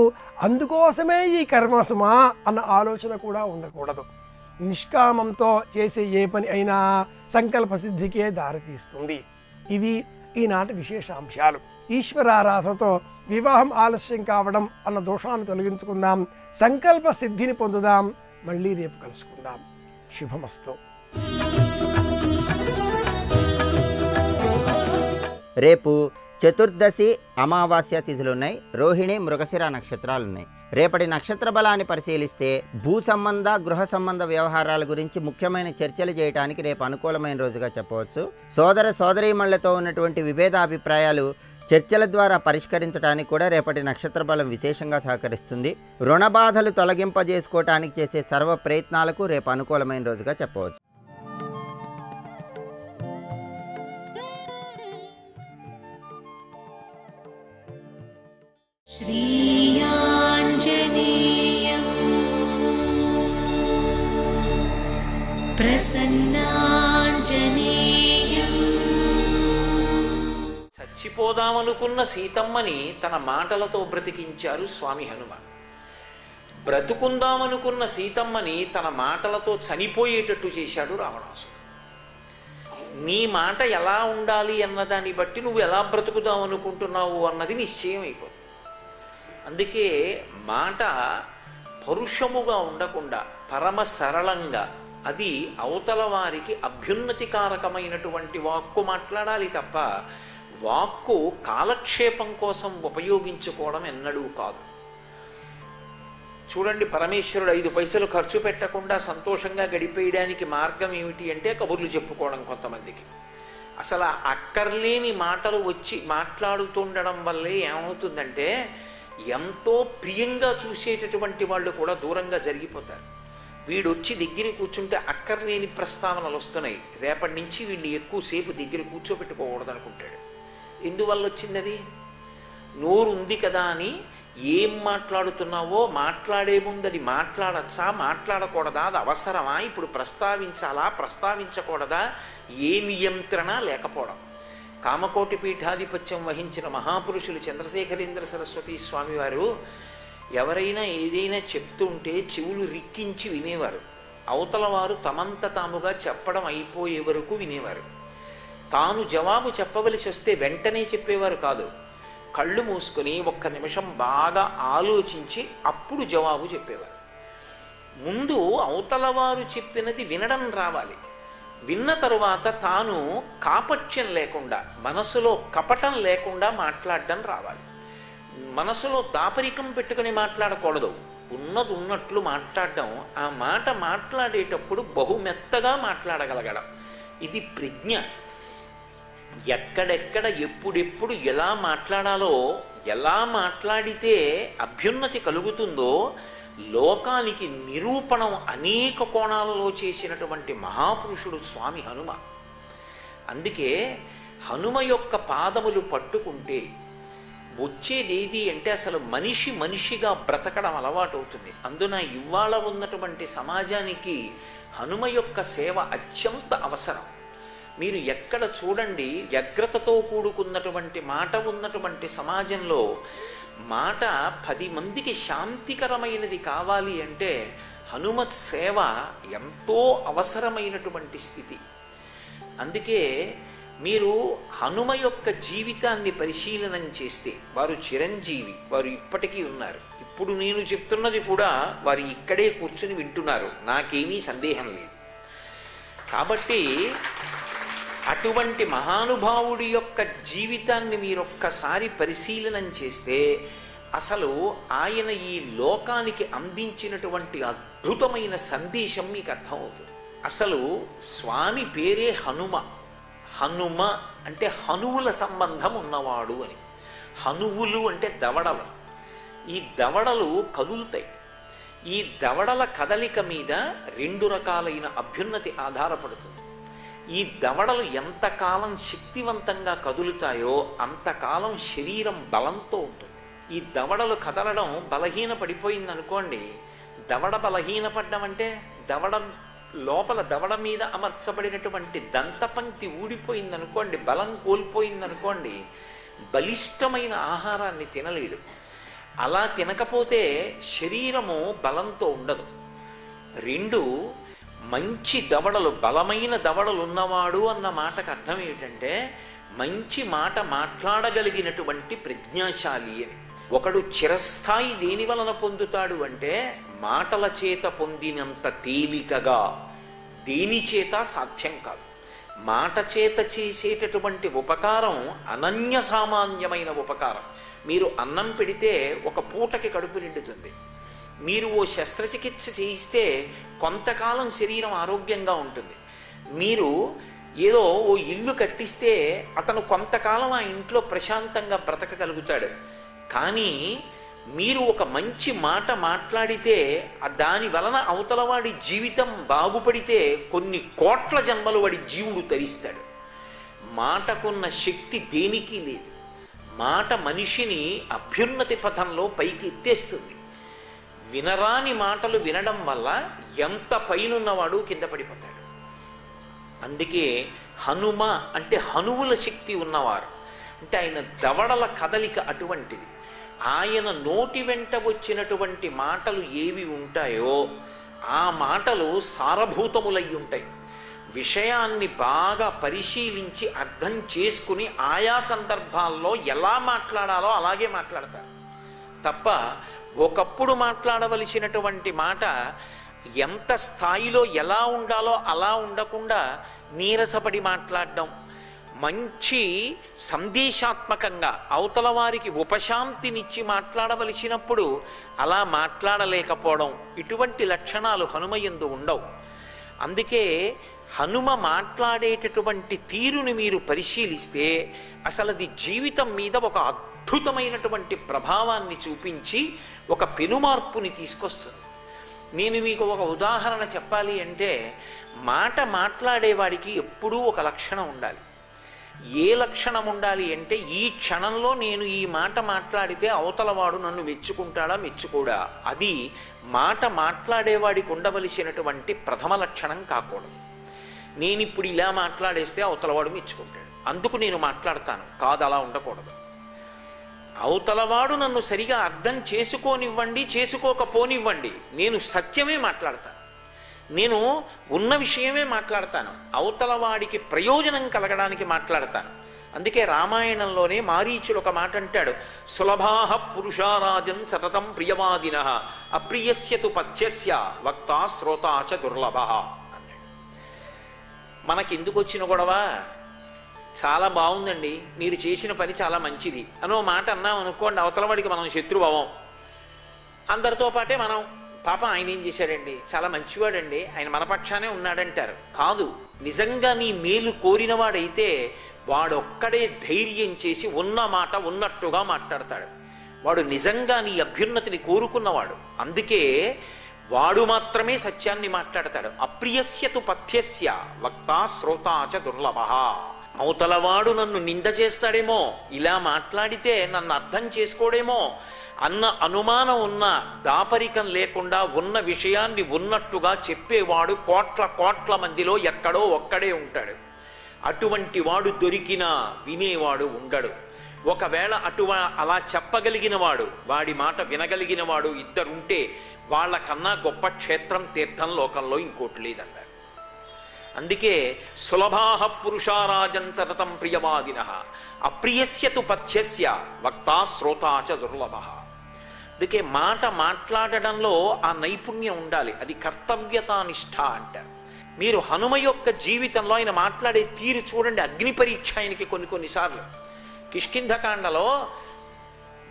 అందుకోసమే ఈ కర్మసుమా అన్న ఆలోచన కూడా ఉండకూడదు. నిష్కామంతో చేసే ఏ పని అయినా సంకల్ప సిద్ధికే దారితీస్తుంది. ఇవి ఈనాటి విశేషాంశాలు. ఈశ్వరారాధనతో వివాహం ఆలస్యం కావడం అన్న దోషాన్ని తొలగించుకుందాం, సంకల్ప సిద్ధిని పొందుదాం. మళ్ళీ రేపు కలుసుకుందాం. శుభమస్తు. రేపు చతుర్దశి అమావాస్య తిథులున్నాయి. రోహిణి మృగశిర నక్షత్రాలున్నాయి. రేపటి నక్షత్ర బలాన్ని పరిశీలిస్తే భూ సంబంధ గృహ సంబంధ వ్యవహారాల గురించి ముఖ్యమైన చర్చలు చేయడానికి రేపు అనుకూలమైన రోజుగా చెప్పవచ్చు. సోదర సోదరీమణులతో ఉన్నటువంటి విభేదాభిప్రాయాలు చర్చల ద్వారా పరిష్కరించడానికి కూడా రేపటి నక్షత్ర బలం విశేషంగా సహకరిస్తుంది. రుణ బాధలు తొలగింపజేసుకోవటానికి చేసే సర్వ ప్రయత్నాలకు రేపు అనుకూలమైన రోజుగా చెప్పవచ్చు. श्रीयाञ्जनेयं ప్రసన్నాంజనేయం. చచ్చిపోదామనుకున్న సీతమ్మని తన మాటలతో బ్రతికించారు స్వామి హనుమ. బ్రతుకుందామనుకున్న సీతమ్మని తన మాటలతో చనిపోయేటట్టు చేశాడు రావణాసురుడు. నీ మాట ఎలా ఉండాలి అన్నదాన్ని బట్టి నువ్వు ఎలా బ్రతుకుదామనుకుంటున్నావు అన్నది నిశ్చయం అయిపోతుంది. అందుకే మాట పరుషముగా ఉండకుండా పరమ సరళంగా అది అవతల వారికి అభ్యున్నతికారకమైనటువంటి వాక్కు మాట్లాడాలి తప్ప వాక్కు కాలక్షేపం కోసం ఉపయోగించుకోవడం ఎన్నడూ కాదు. చూడండి, పరమేశ్వరుడు ఐదు పైసలు ఖర్చు పెట్టకుండా సంతోషంగా గడిపేయడానికి మార్గం ఏమిటి అంటే కబుర్లు చెప్పుకోవడం. కొంతమందికి అసలు అక్కర్లేని మాటలు వచ్చి మాట్లాడుతుండడం వల్లే ఏమవుతుందంటే ఎంతో ప్రియంగా చూసేటటువంటి వాళ్ళు కూడా దూరంగా జరిగిపోతారు. వీడు వచ్చి దగ్గర కూర్చుంటే అక్కర్లేని ప్రస్తావనలు వస్తున్నాయి, రేపటి నుంచి వీడిని ఎక్కువసేపు దగ్గర కూర్చోబెట్టుకోకూడదు అనుకుంటాడు. ఎందువల్ల వచ్చింది అది? నోరు ఉంది కదా అని ఏం మాట్లాడుతున్నావో మాట్లాడే ముందు అది మాట్లాడచ్చా, మాట్లాడకూడదా, అది అవసరమా, ఇప్పుడు ప్రస్తావించాలా, ప్రస్తావించకూడదా, ఏ నియంత్రణ లేకపోవడం. కామకోటి పీఠాధిపత్యం వహించిన మహాపురుషులు చంద్రశేఖరేంద్ర సరస్వతి స్వామివారు ఎవరైనా ఏదైనా చెప్తూ ఉంటే చెవులు రిక్కించి వినేవారు. అవతల వారు తమంత తాముగా చెప్పడం అయిపోయే వరకు వినేవారు. తాను జవాబు చెప్పవలసి వస్తే వెంటనే చెప్పేవారు కాదు. కళ్ళు మూసుకొని ఒక్క నిమిషం బాగా ఆలోచించి అప్పుడు జవాబు చెప్పేవారు. ముందు అవతల వారు చెప్పినది వినడం రావాలి. విన్న తరువాత తాను కాపట్యం లేకుండా, మనసులో కపటం లేకుండా మాట్లాడడం రావాలి. మనసులో దాపరికం పెట్టుకుని మాట్లాడకూడదు. ఉన్నది ఉన్నట్లు మాట్లాడడం, ఆ మాట మాట్లాడేటప్పుడు బహుమెత్తగా మాట్లాడగలగడం, ఇది ప్రజ్ఞ. ఎక్కడెక్కడ ఎప్పుడెప్పుడు ఎలా మాట్లాడాలో, ఎలా మాట్లాడితే అభ్యున్నతి కలుగుతుందో లోకానికి నిరూపణం అనేక కోణాలలో చేసినటువంటి మహాపురుషుడు స్వామి హనుమ. అందుకే హనుమ యొక్క పాదములు పట్టుకుంటే వచ్చేది ఏది అంటే అసలు మనిషి మనిషిగా బ్రతకడం అలవాటు అవుతుంది. అందున ఇవాళ ఉన్నటువంటి సమాజానికి హనుమ యొక్క సేవ అత్యంత అవసరం. మీరు ఎక్కడ చూడండి, వ్యగ్రతతో కూడుకున్నటువంటి మాట ఉన్నటువంటి సమాజంలో మాట పది మందికి శాంతికరమైనది కావాలి అంటే హనుమత్ సేవ ఎంతో అవసరమైనటువంటి స్థితి. అందుకే మీరు హనుమ యొక్క జీవితాన్ని పరిశీలనం చేస్తే వారు చిరంజీవి, వారు ఇప్పటికీ ఉన్నారు. ఇప్పుడు నేను చెప్తున్నది కూడా వారు ఇక్కడే కూర్చుని వింటున్నారు, నాకేమీ సందేహం లేదు. కాబట్టి అటువంటి మహానుభావుడి యొక్క జీవితాన్ని మీరొక్కసారి పరిశీలనం చేస్తే అసలు ఆయన ఈ లోకానికి అందించినటువంటి అద్భుతమైన సందేశం మీకు అర్థమవుతుంది. అసలు స్వామి పేరే హనుమ. హనుమ అంటే హనువుల సంబంధం ఉన్నవాడు అని. హనువులు అంటే దవడలు. ఈ దవడలు కదులుతాయి. ఈ దవడల కదలిక మీద రెండు రకాలైన అభ్యున్నతి ఆధారపడుతుంది. ఈ దవడలు ఎంతకాలం శక్తివంతంగా కదులుతాయో అంతకాలం శరీరం బలంతో ఉంటుంది. ఈ దవడలు కదలడం బలహీన పడిపోయింది అనుకోండి, దవడ బలహీనపడడం అంటే దవడ లోపల దవడ మీద అమర్చబడినటువంటి దంతపంక్తి ఊడిపోయిందనుకోండి, బలం కోల్పోయిందనుకోండి, బలిష్టమైన ఆహారాన్ని తినలేడు. అలా తినకపోతే శరీరము బలంతో ఉండదు. రెండు, మంచి దవడలు, బలమైన దవడలు ఉన్నవాడు అన్న మాటకు అర్థం ఏమిటంటే మంచి మాట మాట్లాడగలిగినటువంటి ప్రజ్ఞాశాలి అని. ఒకడు చిరస్థాయి దేని వలన పొందుతాడు అంటే మాటల చేత పొందినంత తేలికగా దేని చేత సాధ్యం కాదు. మాట చేత చేసేటటువంటి ఉపకారం అనన్య సామాన్యమైన ఉపకారం. మీరు అన్నం పెడితే ఒక పూటకి కడుపు నిండుతుంది. మీరు ఓ శస్త్రచికిత్స చేయిస్తే కొంతకాలం శరీరం ఆరోగ్యంగా ఉంటుంది. మీరు ఏదో ఓ ఇల్లు కట్టిస్తే అతను కొంతకాలం ఆ ఇంట్లో ప్రశాంతంగా బ్రతకగలుగుతాడు. కానీ మీరు ఒక మంచి మాట మాట్లాడితే దాని వలన అవతలవాడి జీవితం బాగుపడితే కొన్ని కోట్ల జన్మలు వాడి జీవుడు తరిస్తాడు. మాటకున్న శక్తి దేనికి లేదు. మాట మనిషిని అభ్యున్నతి పథంలో పైకి ఎత్తేస్తుంది. వినరాని మాటలు వినడం వల్ల ఎంత పైనున్నవాడు కింద పడిపోతాడు. అందుకే హనుమ అంటే హనువుల శక్తి ఉన్నవారు అంటే ఆయన దవడల కదలిక అటువంటిది. ఆయన నోటి వెంట వచ్చినటువంటి మాటలు ఏవి ఉంటాయో ఆ మాటలు సారభూతములై ఉంటాయి. విషయాన్ని బాగా పరిశీలించి అర్థం చేసుకుని ఆయా సందర్భాల్లో ఎలా మాట్లాడాలో అలాగే మాట్లాడతారు తప్ప ఒకప్పుడు మాట్లాడవలసినటువంటి మాట ఎంత స్థాయిలో ఎలా ఉండాలో అలా ఉండకుండా నీరసపడి మాట్లాడడం, మంచి సందేశాత్మకంగా అవతల వారికి ఉపశాంతినిచ్చి మాట్లాడవలసినప్పుడు అలా మాట్లాడలేకపోవడం, ఇటువంటి లక్షణాలు హనుమయందు ఉండవు. అందుకే హనుమ మాట్లాడేటటువంటి తీరుని మీరు పరిశీలిస్తే అసలు అది జీవితం మీద ఒక అద్భుతమైనటువంటి ప్రభావాన్ని చూపించి ఒక పెనుమార్పుని తీసుకొస్తుంది. నేను మీకు ఒక ఉదాహరణ చెప్పాలి అంటే, మాట మాట్లాడేవాడికి ఎప్పుడూ ఒక లక్షణం ఉండాలి. ఏ లక్షణం ఉండాలి అంటే, ఈ క్షణంలో నేను ఈ మాట మాట్లాడితే అవతలవాడు నన్ను మెచ్చుకుంటాడా మెచ్చుకోడా, అది మాట మాట్లాడేవాడికి ఉండవలసినటువంటి ప్రథమ లక్షణం కాకూడదు. నేను ఇప్పుడు ఇలా మాట్లాడేస్తే అవతలవాడు మెచ్చుకుంటాడు, అందుకు నేను మాట్లాడతాను కాదు, అలా ఉండకూడదు. అవతలవాడు నన్ను సరిగా అర్థం చేసుకోనివ్వండి చేసుకోకపోనివ్వండి, నేను సత్యమే మాట్లాడతాను, నేను ఉన్న విషయమే మాట్లాడతాను, అవతలవాడికి ప్రయోజనం కలగడానికి మాట్లాడతాను. అందుకే రామాయణంలోనే మారీచుడు ఒక మాట అంటాడు, సులభాః పురుషారాజన్ సతతం ప్రియవాదినః అప్రియస్యతు పథ్యస్య వక్తా శ్రోతాచ దుర్లభః అన్నాడు. మనకెందుకు వచ్చిన గొడవ, చాలా బాగుందండి మీరు చేసిన పని చాలా మంచిది అనో మాట అన్నాం అనుకోండి, అవతలవాడికి మనం శత్రుభావం, అందరితో పాటే మనం పాప ఆయన ఏం చేశాడండి చాలా మంచివాడండి ఆయన మనపక్షానే ఉన్నాడంటారు. కాదు, నిజంగా నీ మేలు కోరినవాడైతే వాడొక్కడే ధైర్యం చేసి ఉన్న మాట ఉన్నట్టుగా మాట్లాడతాడు, వాడు నిజంగా నీ అభ్యున్నతిని కోరుకున్నవాడు, అందుకే వాడు మాత్రమే సత్యాన్ని మాట్లాడతాడు. అప్రియస్యతు పథ్యస్య వక్తా శ్రోతాచ దుర్లభః, అవతలవాడు నన్ను నింద చేస్తాడేమో, ఇలా మాట్లాడితే నన్ను అర్థం చేసుకోడేమో అన్న అనుమానం ఉన్న, దాపరికం లేకుండా ఉన్న విషయాన్ని ఉన్నట్టుగా చెప్పేవాడు కోట్ల కోట్ల మందిలో ఎక్కడో ఒక్కడే ఉంటాడు. అటువంటి వాడు దొరికినా వినేవాడు ఉండడు. ఒకవేళ అటు అలా చెప్పగలిగిన వాడు, వాడి మాట వినగలిగిన వాడు ఇద్దరుంటే వాళ్ళకన్నా గొప్ప క్షేత్రం తీర్థం లోకంలో ఇంకోటి లేదన్నారు. అందుకే సులభాః పురుషారాజన్ సతతం ప్రియవాదినః అప్రియస్యతు పథ్యస్య వక్తా శ్రోతాచ దుర్లభః. అందుకే మాట మాట్లాడడంలో ఆ నైపుణ్యం ఉండాలి, అది కర్తవ్యతానిష్ట అంటారు. మీరు హనుమ యొక్క జీవితంలో ఆయన మాట్లాడే తీరు చూడండి, అగ్ని పరీక్ష ఆయనకి కొన్ని కొన్నిసార్లు. కిష్కింధకాండలో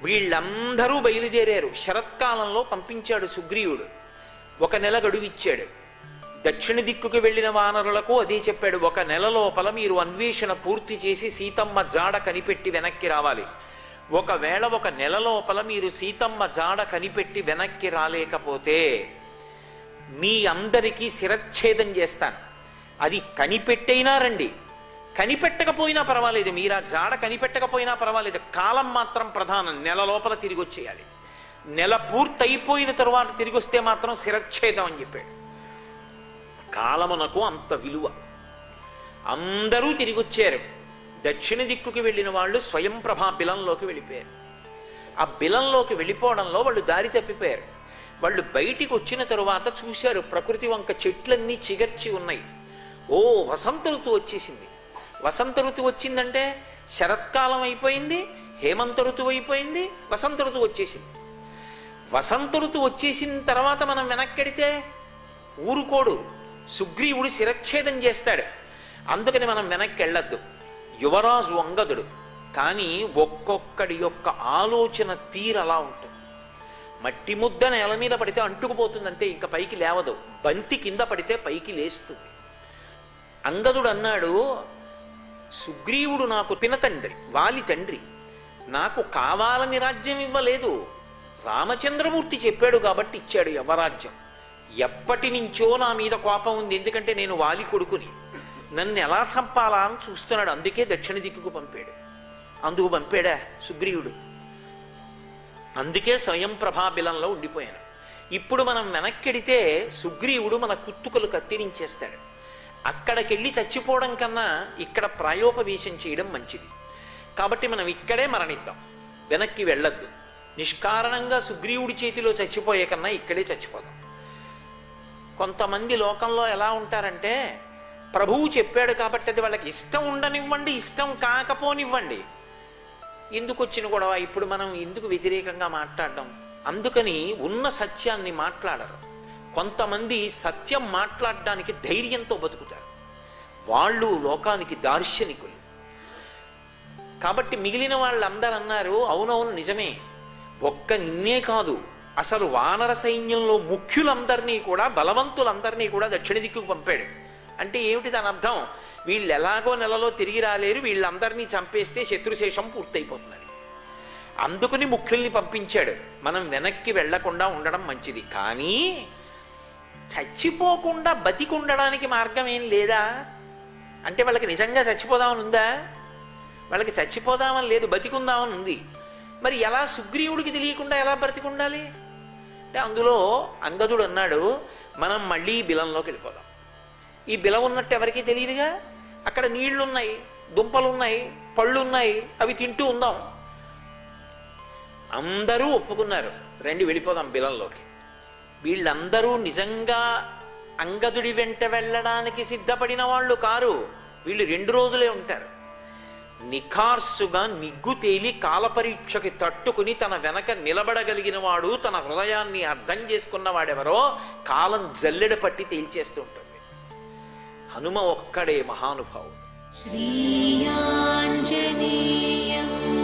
వీళ్ళందరూ బయలుదేరారు, శరత్కాలంలో పంపించాడు సుగ్రీవుడు, ఒక నెల గడువిచ్చాడు. దక్షిణ దిక్కుకి వెళ్ళిన వానరులకు అదే చెప్పాడు, ఒక నెల లోపల మీరు అన్వేషణ పూర్తి చేసి సీతమ్మ జాడ కనిపెట్టి వెనక్కి రావాలి. ఒకవేళ ఒక నెల లోపల మీరు సీతమ్మ జాడ కనిపెట్టి వెనక్కి రాలేకపోతే మీ అందరికీ శిరచ్ఛేదం చేస్తాను, అది కనిపెట్టైనా రండి, కనిపెట్టకపోయినా పర్వాలేదు, మీరు ఆ జాడ కనిపెట్టకపోయినా పర్వాలేదు, కాలం మాత్రం ప్రధానం, నెల లోపల తిరిగి వచ్చేయాలి, నెల పూర్తయిపోయిన తరువాత తిరిగి వస్తే మాత్రం శిరచ్ఛేదం అని చెప్పాడు. కాలమునకు అంత విలువ. అందరూ తిరిగి వచ్చారు, దక్షిణ దిక్కుకి వెళ్ళిన వాళ్ళు స్వయంప్రభా బిలంలోకి వెళ్ళిపోయారు. ఆ బిలంలోకి వెళ్ళిపోవడంలో వాళ్ళు దారి తప్పిపోయారు. వాళ్ళు బయటికి వచ్చిన తరువాత చూశారు ప్రకృతి వంక చెట్లన్నీ చిగర్చి ఉన్నాయి. ఓ వసంత ఋతువు వచ్చేసింది. వసంత ఋతువు వచ్చిందంటే శరత్కాలం అయిపోయింది, హేమంత ఋతువు అయిపోయింది, వసంత ఋతువు వచ్చేసింది. వసంత ఋతువు వచ్చేసిన తర్వాత మనం వెనక్కిడితే ఊరుకోడు సుగ్రీవుడు, శిరచ్ఛేదం చేస్తాడు. అందుకని మనం వెనక్కి వెళ్ళొద్దు. యువరాజు అంగదుడు, కానీ ఒక్కొక్కడి యొక్క ఆలోచన తీరు అలా ఉంటుంది. మట్టి ముద్ద నేల మీద పడితే అంటుకుపోతుందంటే ఇంకా పైకి లేవదు, బంతి కింద పడితే పైకి లేస్తుంది. అంగదుడు అన్నాడు, సుగ్రీవుడు నాకు పినతండ్రి, వాలి తండ్రి, నాకు కావాలని రాజ్యం ఇవ్వలేదు, రామచంద్రమూర్తి చెప్పాడు కాబట్టి ఇచ్చాడు యవరాజ్యం. ఎప్పటి నుంచో నా మీద కోపం ఉంది, ఎందుకంటే నేను వాలి కొడుకుని, నన్ను ఎలా చంపాలా అని చూస్తున్నాడు, అందుకే దక్షిణ దిక్కుకు పంపాడు. అందుకు పంపాడా సుగ్రీవుడు, అందుకే స్వయం ప్రభాబిలంలో ఉండిపోయాను. ఇప్పుడు మనం వెనక్కిడితే సుగ్రీవుడు మన కుత్తుకలు కత్తిరించేస్తాడు. అక్కడికెళ్ళి చచ్చిపోవడం కన్నా ఇక్కడ ప్రాయోపవేశం చేయడం మంచిది, కాబట్టి మనం ఇక్కడే మరణిద్దాం, వెనక్కి వెళ్ళొద్దు. నిష్కారణంగా సుగ్రీవుడి చేతిలో చచ్చిపోయే కన్నా ఇక్కడే చచ్చిపోదాం. కొంతమంది లోకంలో ఎలా ఉంటారంటే ప్రభువు చెప్పాడు కాబట్టి అది వాళ్ళకి ఇష్టం ఉండనివ్వండి, ఇష్టం కాకపోనివ్వండి, ఎందుకు వచ్చిన గొడవ, ఇప్పుడు మనం ఎందుకు వ్యతిరేకంగా మాట్లాడడం, అందుకని ఉన్న సత్యాన్ని మాట్లాడరు. కొంతమంది సత్యం మాట్లాడడానికి ధైర్యంతో బతుకుతారు, వాళ్ళు లోకానికి దార్శనికులు. కాబట్టి మిగిలిన వాళ్ళందరూ అన్నారు అవునవును నిజమే, ఒక్క నిన్నే కాదు అసలు వానర సైన్యంలో ముఖ్యులందరినీ కూడా బలవంతులందరినీ కూడా దక్షిణ దిక్కుకు పంపాడు. అంటే ఏమిటి దాని అర్థం, వీళ్ళు ఎలాగో నెలలో తిరిగి రాలేరు, వీళ్ళందరినీ చంపేస్తే శత్రుశేషం పూర్తయిపోతుంది, అందుకని ముఖ్యుల్ని పంపించాడు. మనం వెనక్కి వెళ్లకుండా ఉండడం మంచిది, కానీ చచ్చిపోకుండా బతికుండడానికి మార్గం ఏం లేదా అంటే వాళ్ళకి నిజంగా చచ్చిపోదామని ఉందా? వాళ్ళకి చచ్చిపోదామని లేదు, బతికుందామని ఉంది. మరి ఎలా సుగ్రీవుడికి తెలియకుండా ఎలా బ్రతికుండాలి అంటే అందులో అంగదుడు అన్నాడు మనం మళ్ళీ బిలంలోకి వెళ్ళిపోదాం, ఈ బిలం ఉన్నట్టు ఎవరికీ తెలియదుగా, అక్కడ నీళ్లున్నాయి, దుంపలున్నాయి, పళ్ళున్నాయి, అవి తింటూ ఉందాం. అందరూ ఒప్పుకున్నారు రండి వెళ్ళిపోదాం బిలంలోకి. వీళ్ళందరూ నిజంగా అంగదుడి వెంట వెళ్ళడానికి సిద్ధపడిన వాళ్ళు కారు, వీళ్ళు రెండు రోజులే ఉంటారు. నిఖార్సుగా నిగ్గు తేలి కాలపరీక్షకి తట్టుకుని తన వెనక నిలబడగలిగిన వాడు, తన హృదయాన్ని అర్థం చేసుకున్న వాడెవరో కాలం జల్లెడ పట్టి తేల్చేస్తూ ఉంటుంది. హనుమ ఒక్కడే మహానుభావుడు.